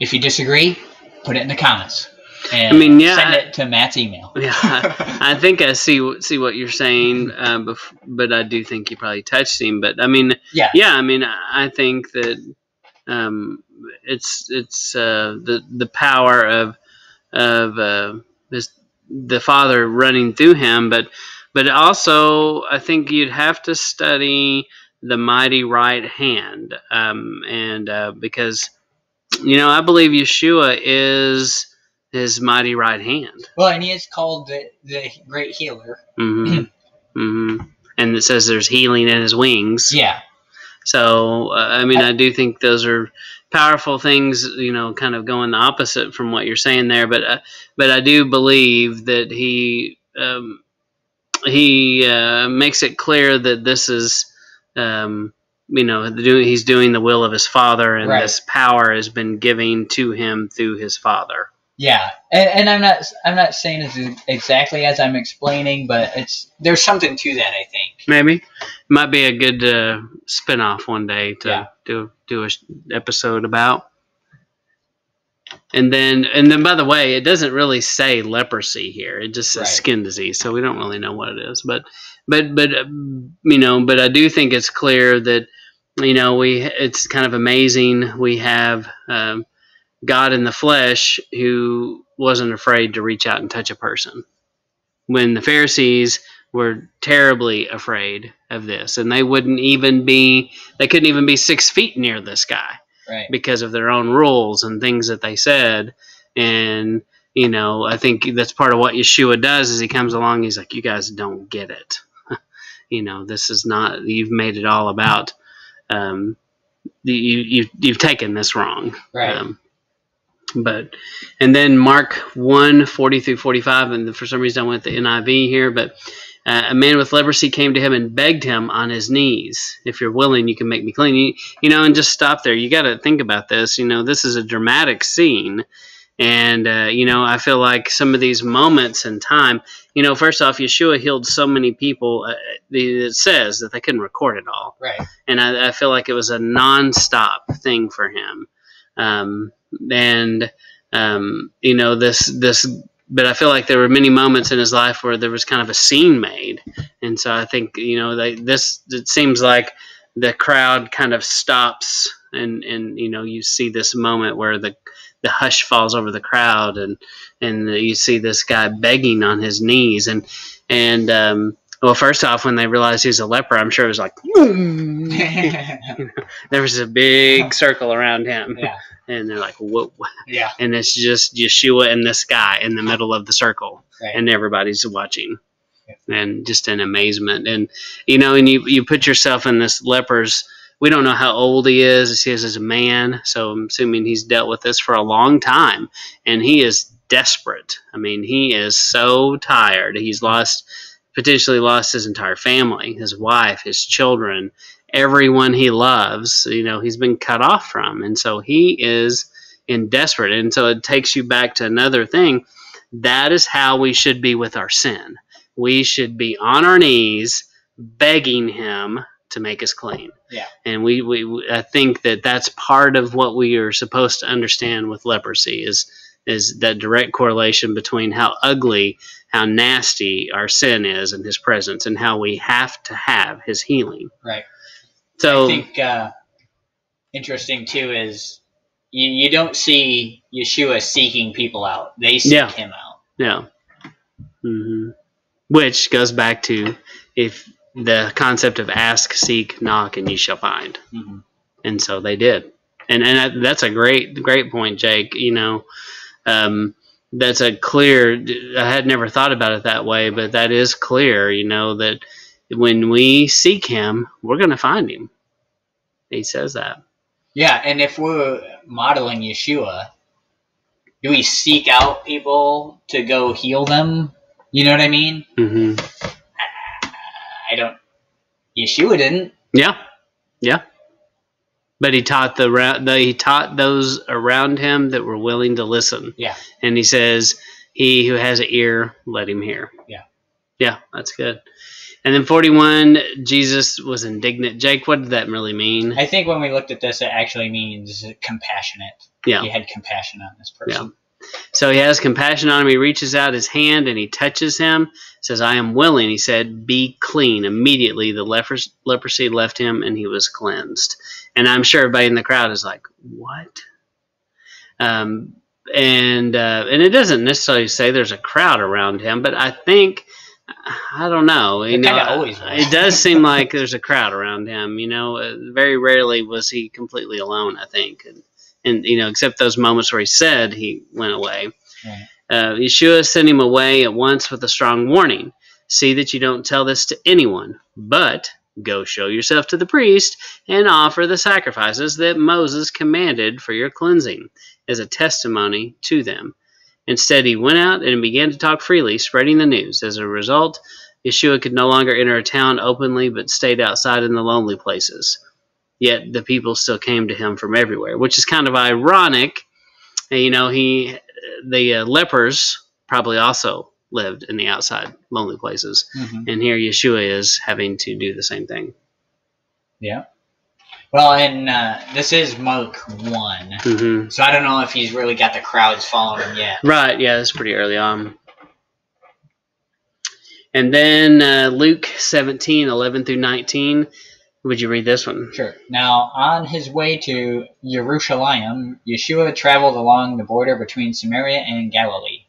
if you disagree, put it in the comments. And I mean, yeah, send it to Matt's email. Yeah, I, I think I see see what you're saying, uh, bef but I do think you probably touched him. But I mean, yeah, yeah. I mean, I think that um, it's it's uh, the the power of of uh, this, the Father running through him. But but also, I think you'd have to study the mighty right hand, um, and uh, because you know, I believe Yeshua is his mighty right hand. Well, and he is called the, the great healer. Mm-hmm. Mm-hmm. And it says there's healing in his wings. Yeah. So, uh, I mean, I, I do think those are powerful things, you know, kind of going the opposite from what you're saying there. But, uh, but I do believe that he, um, he uh, makes it clear that this is, um, you know, he's doing the will of his Father, and right, this power has been given to him through his Father. Yeah, and, and I'm not I'm not saying it's exactly as I'm explaining, but it's there's something to that, I think. Maybe it might be a good uh, spinoff one day to yeah. do do a episode about. And then and then by the way, it doesn't really say leprosy here; it just says right, skin disease. So we don't really know what it is, but but but uh, you know, but I do think it's clear that you know we it's kind of amazing we have. Um, God in the flesh who wasn't afraid to reach out and touch a person when the Pharisees were terribly afraid of this, and they wouldn't even be they couldn't even be six feet near this guy, right, because of their own rules and things that they said. And you know, I think that's part of what Yeshua does is he comes along, he's like, you guys don't get it. You know, this is not, you've made it all about um you, you you've taken this wrong, right? um, But, and then Mark one, forty through forty-five, and for some reason I went to N I V here, but uh, a man with leprosy came to him and begged him on his knees, if you're willing, you can make me clean. You, you know, and just stop there. You got to think about this. You know, this is a dramatic scene. And, uh, you know, I feel like some of these moments in time, you know, first off, Yeshua healed so many people. Uh, it says that they couldn't record it all. Right. And I, I feel like it was a nonstop thing for him. Um, and, um, you know, this, this, but I feel like there were many moments in his life where there was kind of a scene made. And so I think, you know, they, this, it seems like the crowd kind of stops and, and, you know, you see this moment where the, the hush falls over the crowd, and, and you see this guy begging on his knees. And, and, um, well, first off, when they realized he's a leper, I'm sure it was like, there was a big circle around him. Yeah. And they're like, whoa. Yeah. And it's just Yeshua and this guy in the middle of the circle. Right. And everybody's watching. Yeah. And just in amazement. And, you know, and you, you put yourself in this leper's, we don't know how old he is. He is as a man. So I'm assuming he's dealt with this for a long time. And he is desperate. I mean, he is so tired. He's lost... potentially lost his entire family, his wife, his children, everyone he loves, you know, he's been cut off from. And so he is in desperate. And so it takes you back to another thing. That is how we should be with our sin. We should be on our knees begging him to make us clean. Yeah. And we, we I think that that's part of what we are supposed to understand with leprosy is, is that direct correlation between how ugly, how nasty our sin is in his presence, and how we have to have his healing. Right. So I think uh, interesting too is you, you don't see Yeshua seeking people out. They seek yeah. him out. Yeah. Mm-hmm. Which goes back to if the concept of ask, seek, knock, and ye shall find. Mm-hmm. And so they did. And, and that's a great, great point, Jake. You know, Um, that's a clear, I had never thought about it that way, but that is clear, you know, that when we seek him, we're going to find him. He says that. Yeah. And if we're modeling Yeshua, do we seek out people to go heal them? You know what I mean? Mm-hmm. I don't, Yeshua didn't. Yeah. Yeah. But he taught the, the he taught those around him that were willing to listen. Yeah, and he says, "He who has an ear, let him hear." Yeah, yeah, that's good. And then forty-one, Jesus was indignant. Jake, what did that really mean? I think when we looked at this, it actually means compassionate. Yeah. He had compassion on this person. Yeah. So he has compassion on him. He reaches out his hand and he touches him. He says, I am willing. He said, be clean. Immediately the lepers leprosy left him and he was cleansed. And I'm sure everybody in the crowd is like, what? Um, and, uh, and it doesn't necessarily say there's a crowd around him, but I think... I don't know. You know, always it does seem like there's a crowd around him. You know, very rarely was he completely alone, I think. And, and you know, except those moments where he said he went away. Yeah. Uh, Yeshua sent him away at once with a strong warning. See that you don't tell this to anyone, but go show yourself to the priest and offer the sacrifices that Moses commanded for your cleansing as a testimony to them. Instead, he went out and began to talk freely, spreading the news. As a result, Yeshua could no longer enter a town openly, but stayed outside in the lonely places. Yet the people still came to him from everywhere, which is kind of ironic. And, you know, he, the uh, lepers probably also lived in the outside, lonely places. Mm-hmm. And here Yeshua is having to do the same thing. Yeah. Well, and uh, this is Mark one, mm-hmm. so I don't know if he's really got the crowds following him yet. Right, yeah, that's pretty early on. And then uh, Luke seventeen, eleven through nineteen. Would you read this one? Sure. Now, on his way to Jerusalem, Yeshua traveled along the border between Samaria and Galilee.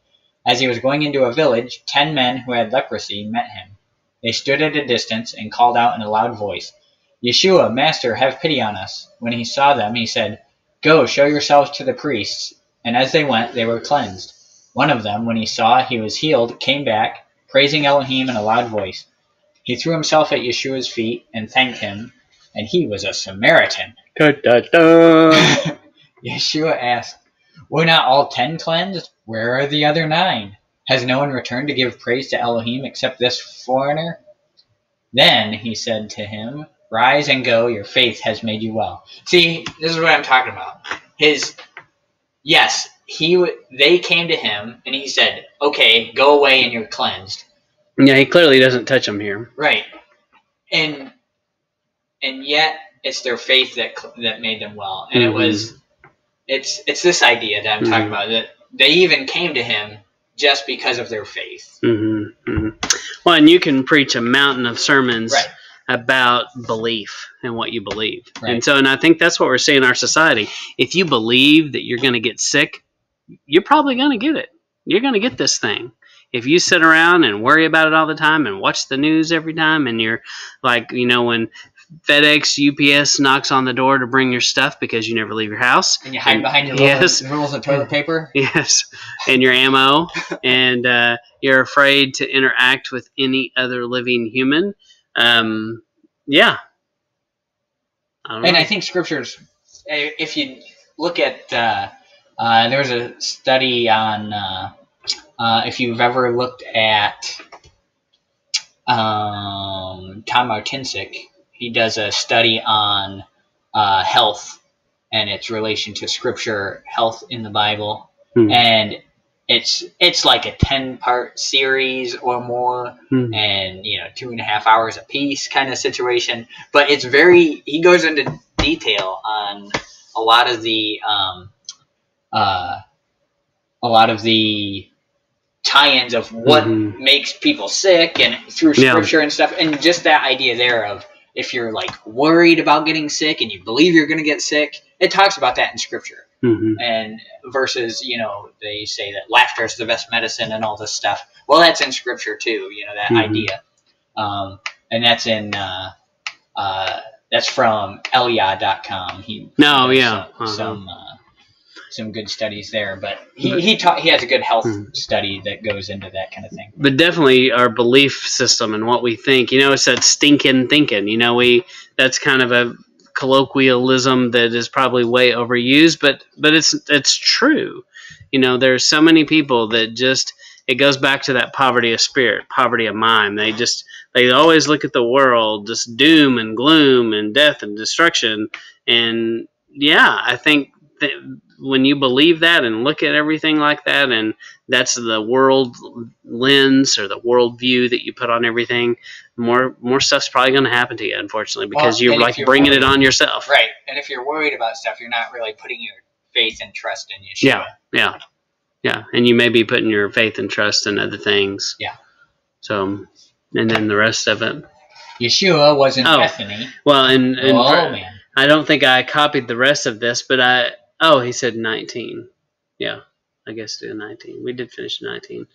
As he was going into a village, ten men who had leprosy met him. They stood at a distance and called out in a loud voice, Yeshua, Master, have pity on us. When he saw them, he said, Go, show yourselves to the priests. And as they went, they were cleansed. One of them, when he saw he was healed, came back, praising Elohim in a loud voice. He threw himself at Yeshua's feet and thanked him, and he was a Samaritan. Da, da, da. Yeshua asked, Were not all ten cleansed? Where are the other nine? Has no one returned to give praise to Elohim except this foreigner? Then he said to him, Rise and go, your faith has made you well. See, this is what I'm talking about. His, yes, he. W they came to him, and he said, okay, go away and you're cleansed. Yeah, he clearly doesn't touch them here. Right. And and yet, it's their faith that that made them well. And mm-hmm. it was, it's, it's this idea that I'm mm-hmm. talking about, that they even came to him just because of their faith. Mm-hmm. Mm-hmm. Well, and you can preach a mountain of sermons. Right. About belief and what you believe. Right. And so, and I think that's what we're seeing in our society. If you believe that you're going to get sick, you're probably going to get it. You're going to get this thing. If you sit around and worry about it all the time and watch the news every time and you're like, you know, when FedEx, U P S knocks on the door to bring your stuff because you never leave your house. And you hide and, behind your yes, little rolls of toilet paper. Yes, and your ammo. And uh, you're afraid to interact with any other living human. Um, yeah. I don't know. And I think scriptures, if you look at, uh, uh, there's a study on, uh, uh, if you've ever looked at, um, Tom Martinsick, he does a study on, uh, health and its relation to scripture, health in the Bible. Hmm. And It's it's like a ten-part series or more, mm-hmm. and you know, two and a half hours a piece kind of situation. But it's very he goes into detail on a lot of the um, uh, a lot of the tie-ins of what mm-hmm. makes people sick and through scripture yeah. and stuff, and just that idea there of if you're like worried about getting sick and you believe you're going to get sick, it talks about that in scripture. Mm-hmm. And versus, you know, they say that laughter is the best medicine and all this stuff. Well, that's in scripture too, you know, that mm-hmm. idea. Um, and that's in, uh, uh, that's from Eliyad dot com. He no, yeah. Some, uh-huh. some, uh, some good studies there, but he, he taught, he has a good health mm-hmm. study that goes into that kind of thing. But definitely our belief system and what we think, you know, it's that stinking thinking, you know, we, that's kind of a colloquialism that is probably way overused, but but it's it's true. You know, there's so many people that just it goes back to that poverty of spirit, poverty of mind. They just they always look at the world, just doom and gloom and death and destruction. And yeah, I think th when you believe that and look at everything like that, and that's the world lens or the world view that you put on everything, more more stuff's probably going to happen to you, unfortunately, because well, you're like you're bringing worried, it on yourself. Right. And if you're worried about stuff, you're not really putting your faith and trust in Yeshua. Yeah. Yeah. Yeah. And you may be putting your faith and trust in other things. Yeah. So, and then the rest of it. Yeshua was in oh, Bethany. Well, and, and oh, man. I don't think I copied the rest of this, but I, oh, he said nineteen. Yeah, I guess do nineteen. We did finish nineteen.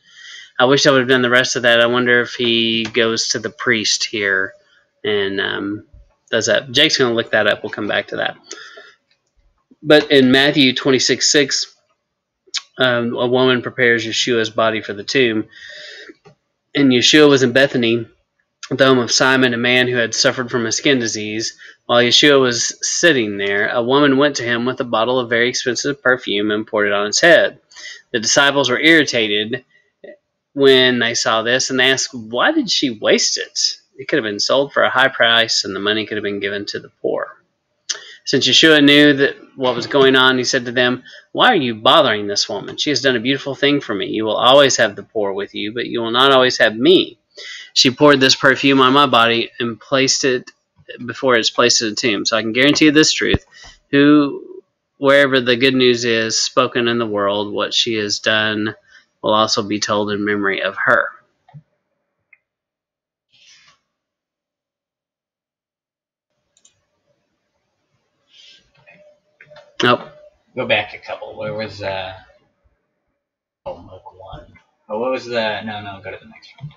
I wish I would have done the rest of that. I wonder if he goes to the priest here and um, does that. Jake's going to look that up. We'll come back to that. But in Matthew twenty-six six, um, a woman prepares Yeshua's body for the tomb. And Yeshua was in Bethany, the home of Simon, a man who had suffered from a skin disease. While Yeshua was sitting there, a woman went to him with a bottle of very expensive perfume and poured it on his head. The disciples were irritated when they saw this, and they asked, why did she waste it? It could have been sold for a high price, and the money could have been given to the poor. Since Yeshua knew that what was going on, he said to them, why are you bothering this woman? She has done a beautiful thing for me. You will always have the poor with you, but you will not always have me. She poured this perfume on my body and placed it before it's placed in the tomb. So I can guarantee you this truth. Who, wherever the good news is spoken in the world, what she has done will also be told in memory of her. Nope. Go back a couple. Where was uh? Oh, Luke one. Oh, what was the? No, no. Go to the next one.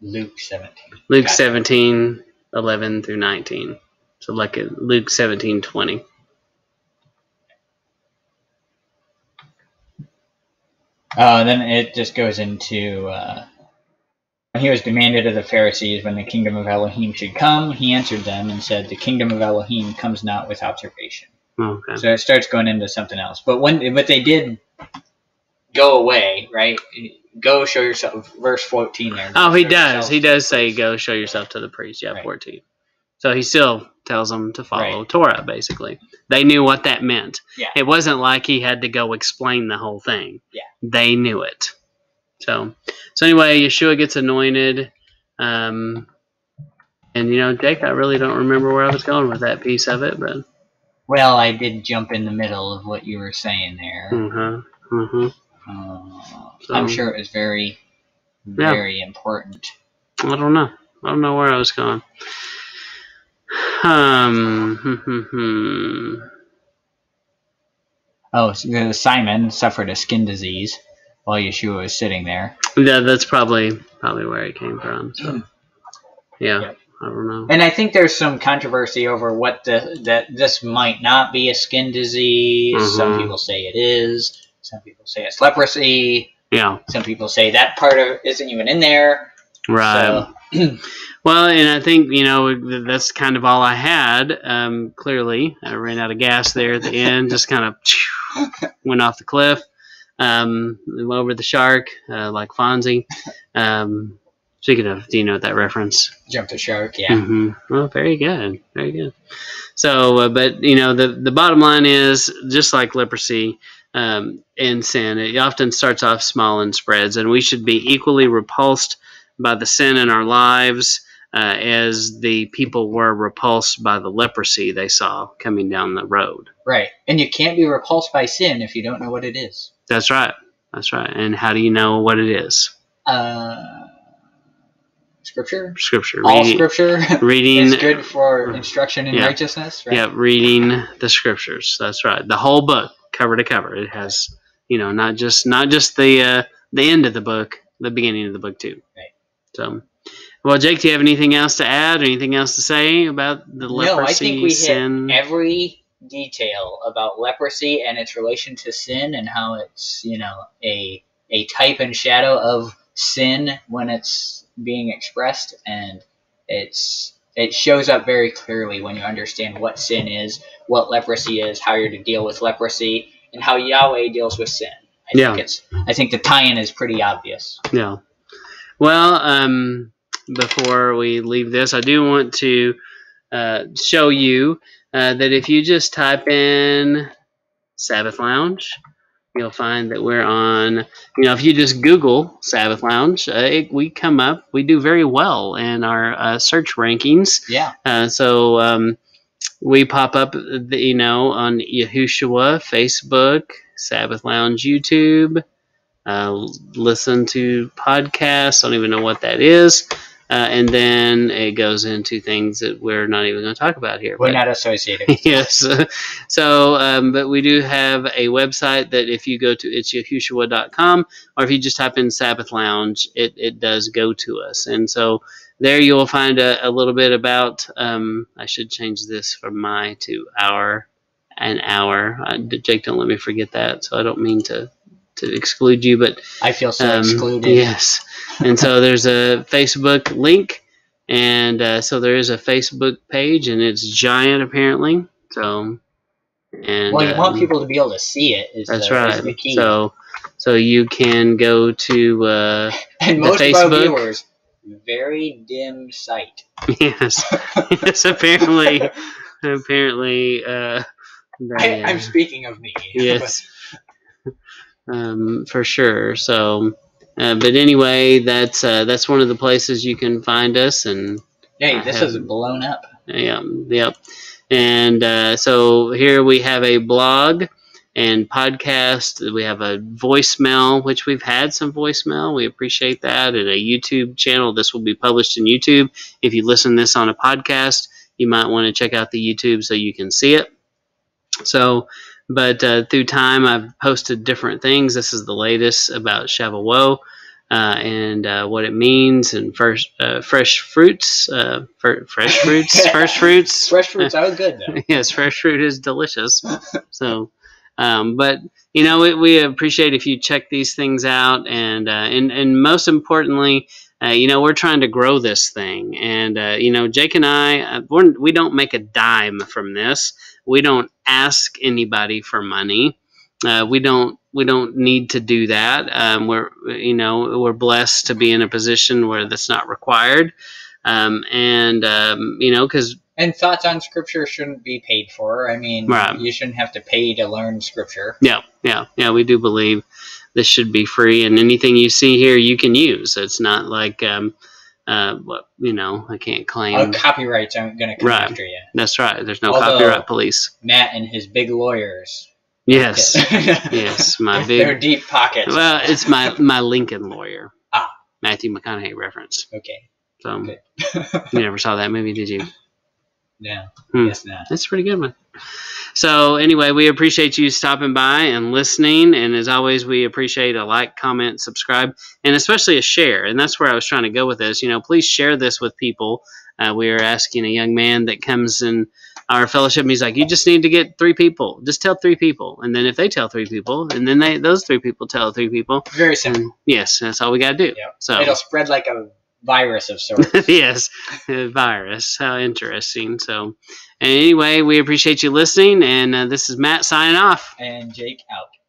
Luke seventeen. Luke seventeen, eleven through nineteen. So like Luke seventeen twenty. Uh, then it just goes into. Uh, When he was demanded of the Pharisees when the kingdom of Elohim should come, he answered them and said, "The kingdom of Elohim comes not with observation." Okay. So it starts going into something else, but when but they did go away, right? Go show yourself, verse fourteen there. Oh, he does. He does say, "Go show yourself to the priest." Yeah, right. fourteen. So he still tells them to follow right. Torah. Basically, they knew what that meant. Yeah. It wasn't like he had to go explain the whole thing. Yeah. They knew it. So, so anyway, Yeshua gets anointed. Um, and you know, Jake, I really don't remember where I was going with that piece of it, but. Well, I did jump in the middle of what you were saying there. Mm-hmm. Mm-hmm. Uh, so, I'm sure it was very, very yeah. important. I don't know. I don't know where I was going. Um. Hmm, hmm, hmm. Oh, so Simon suffered a skin disease while Yeshua was sitting there. Yeah, that's probably probably where it came from. So, yeah. Yep. I don't know. And I think there's some controversy over what the that this might not be a skin disease. Mm-hmm. Some people say it is. Some people say it's leprosy. Yeah. Some people say that part of it isn't even in there. Right. So. Well, and I think, you know, that's kind of all I had. Um, clearly, I ran out of gas there at the end. Just kind of went off the cliff, um, over the shark, uh, like Fonzie. Um Speaking of, do you know that reference? Jump the shark, yeah. Mm-hmm. Well, very good, very good. So, uh, but you know, the the bottom line is just like leprosy um, and sin, it often starts off small and spreads, and we should be equally repulsed by the sin in our lives uh, as the people were repulsed by the leprosy they saw coming down the road. Right, and you can't be repulsed by sin if you don't know what it is. That's right, that's right. And how do you know what it is? Uh. Scripture, scripture, all reading, scripture, reading is good for instruction in yeah, righteousness. Right? Yeah, reading the scriptures. That's right. The whole book, cover to cover. It has, you know, not just not just the uh, the end of the book, the beginning of the book too. Right. So, well, Jake, do you have anything else to add or anything else to say about the leprosy? No, I think we sin? hit every detail about leprosy and its relation to sin and how it's, you know, a a type and shadow of sin when it's being expressed, and it's it shows up very clearly when you understand what sin is, what leprosy is, how you're to deal with leprosy, and how Yahweh deals with sin. I yeah. think it's I think the tie-in is pretty obvious. Yeah. Well, um, before we leave this, I do want to uh, show you uh, that if you just type in Sabbath Lounge. You'll find that we're on, you know, if you just Google Sabbath Lounge, uh, it, we come up, we do very well in our uh, search rankings. Yeah. Uh, so um, we pop up, the, you know, on Yahushua, Facebook, Sabbath Lounge, YouTube, uh, listen to podcasts, don't even know what that is. Uh, and then it goes into things that we're not even going to talk about here. We're but, not associated. Yes. So, um, but we do have a website that if you go to, it's Yahushua dot com, or if you just type in Sabbath Lounge, it, it does go to us. And so there you will find a, a little bit about, um, I should change this from my to our, an hour. I, Jake, don't let me forget that. So I don't mean to. to exclude you, but I feel so um, excluded. Yes. And so there's a Facebook link, and uh, so there is a Facebook page, and it's giant apparently. So, and well, you um, want people to be able to see it. Is that's the, right. Is the key. So, so you can go to uh, and most the Facebook. Of our viewers, very dim sight. Yes. Yes. Apparently, apparently. Uh, I, I'm speaking of me. Yes. But. Um, for sure. So, uh, but anyway, that's uh, that's one of the places you can find us. And hey, this is blown up. Yeah, yep. And uh, so here we have a blog and podcast. We have a voicemail, which we've had some voicemail. We appreciate that. And a YouTube channel. This will be published in YouTube. If you listen to this on a podcast, you might want to check out the YouTube so you can see it. So. But uh, through time, I've posted different things. This is the latest about Shavuot uh, and uh, what it means, and first uh, fresh fruits, uh, fr fresh fruits, fresh fruits, fresh fruits. That was good though. Yes, fresh fruit is delicious. So, um, but you know, we, we appreciate if you check these things out, and uh, and and most importantly. Uh, you know, we're trying to grow this thing. And, uh, you know, Jake and I, uh, we're, we don't make a dime from this. We don't ask anybody for money. Uh, we don't we don't need to do that. Um, we're, you know, we're blessed to be in a position where that's not required. Um, and, um, you know, because... And thoughts on Scripture shouldn't be paid for. I mean, right. You shouldn't have to pay to learn Scripture. Yeah, yeah, yeah, we do believe this should be free, and anything you see here you can use. It's not like, um, uh, what, you know, I can't claim. Oh, copyrights aren't going to come right. after you. That's right. There's no Although, copyright police. Matt and his big lawyers. Yes. Yes, my big. Their deep pockets. Well, it's my, my Lincoln lawyer. Ah. Matthew McConaughey reference. Okay. So, okay. You never saw that movie, did you? No, hmm. Yes, not. That's a pretty good one. So anyway, we appreciate you stopping by and listening. And as always, we appreciate a like, comment, subscribe, and especially a share. And that's where I was trying to go with this. You know, please share this with people. Uh, we are asking a young man that comes in our fellowship, and he's like, you just need to get three people. Just tell three people. And then if they tell three people, and then they those three people tell three people. Very simple. And yes, that's all we got to do. Yep. So it'll spread like a... virus of sorts. Yes, a virus. How interesting. So, anyway, we appreciate you listening, and uh, this is Matt signing off. And Jake out.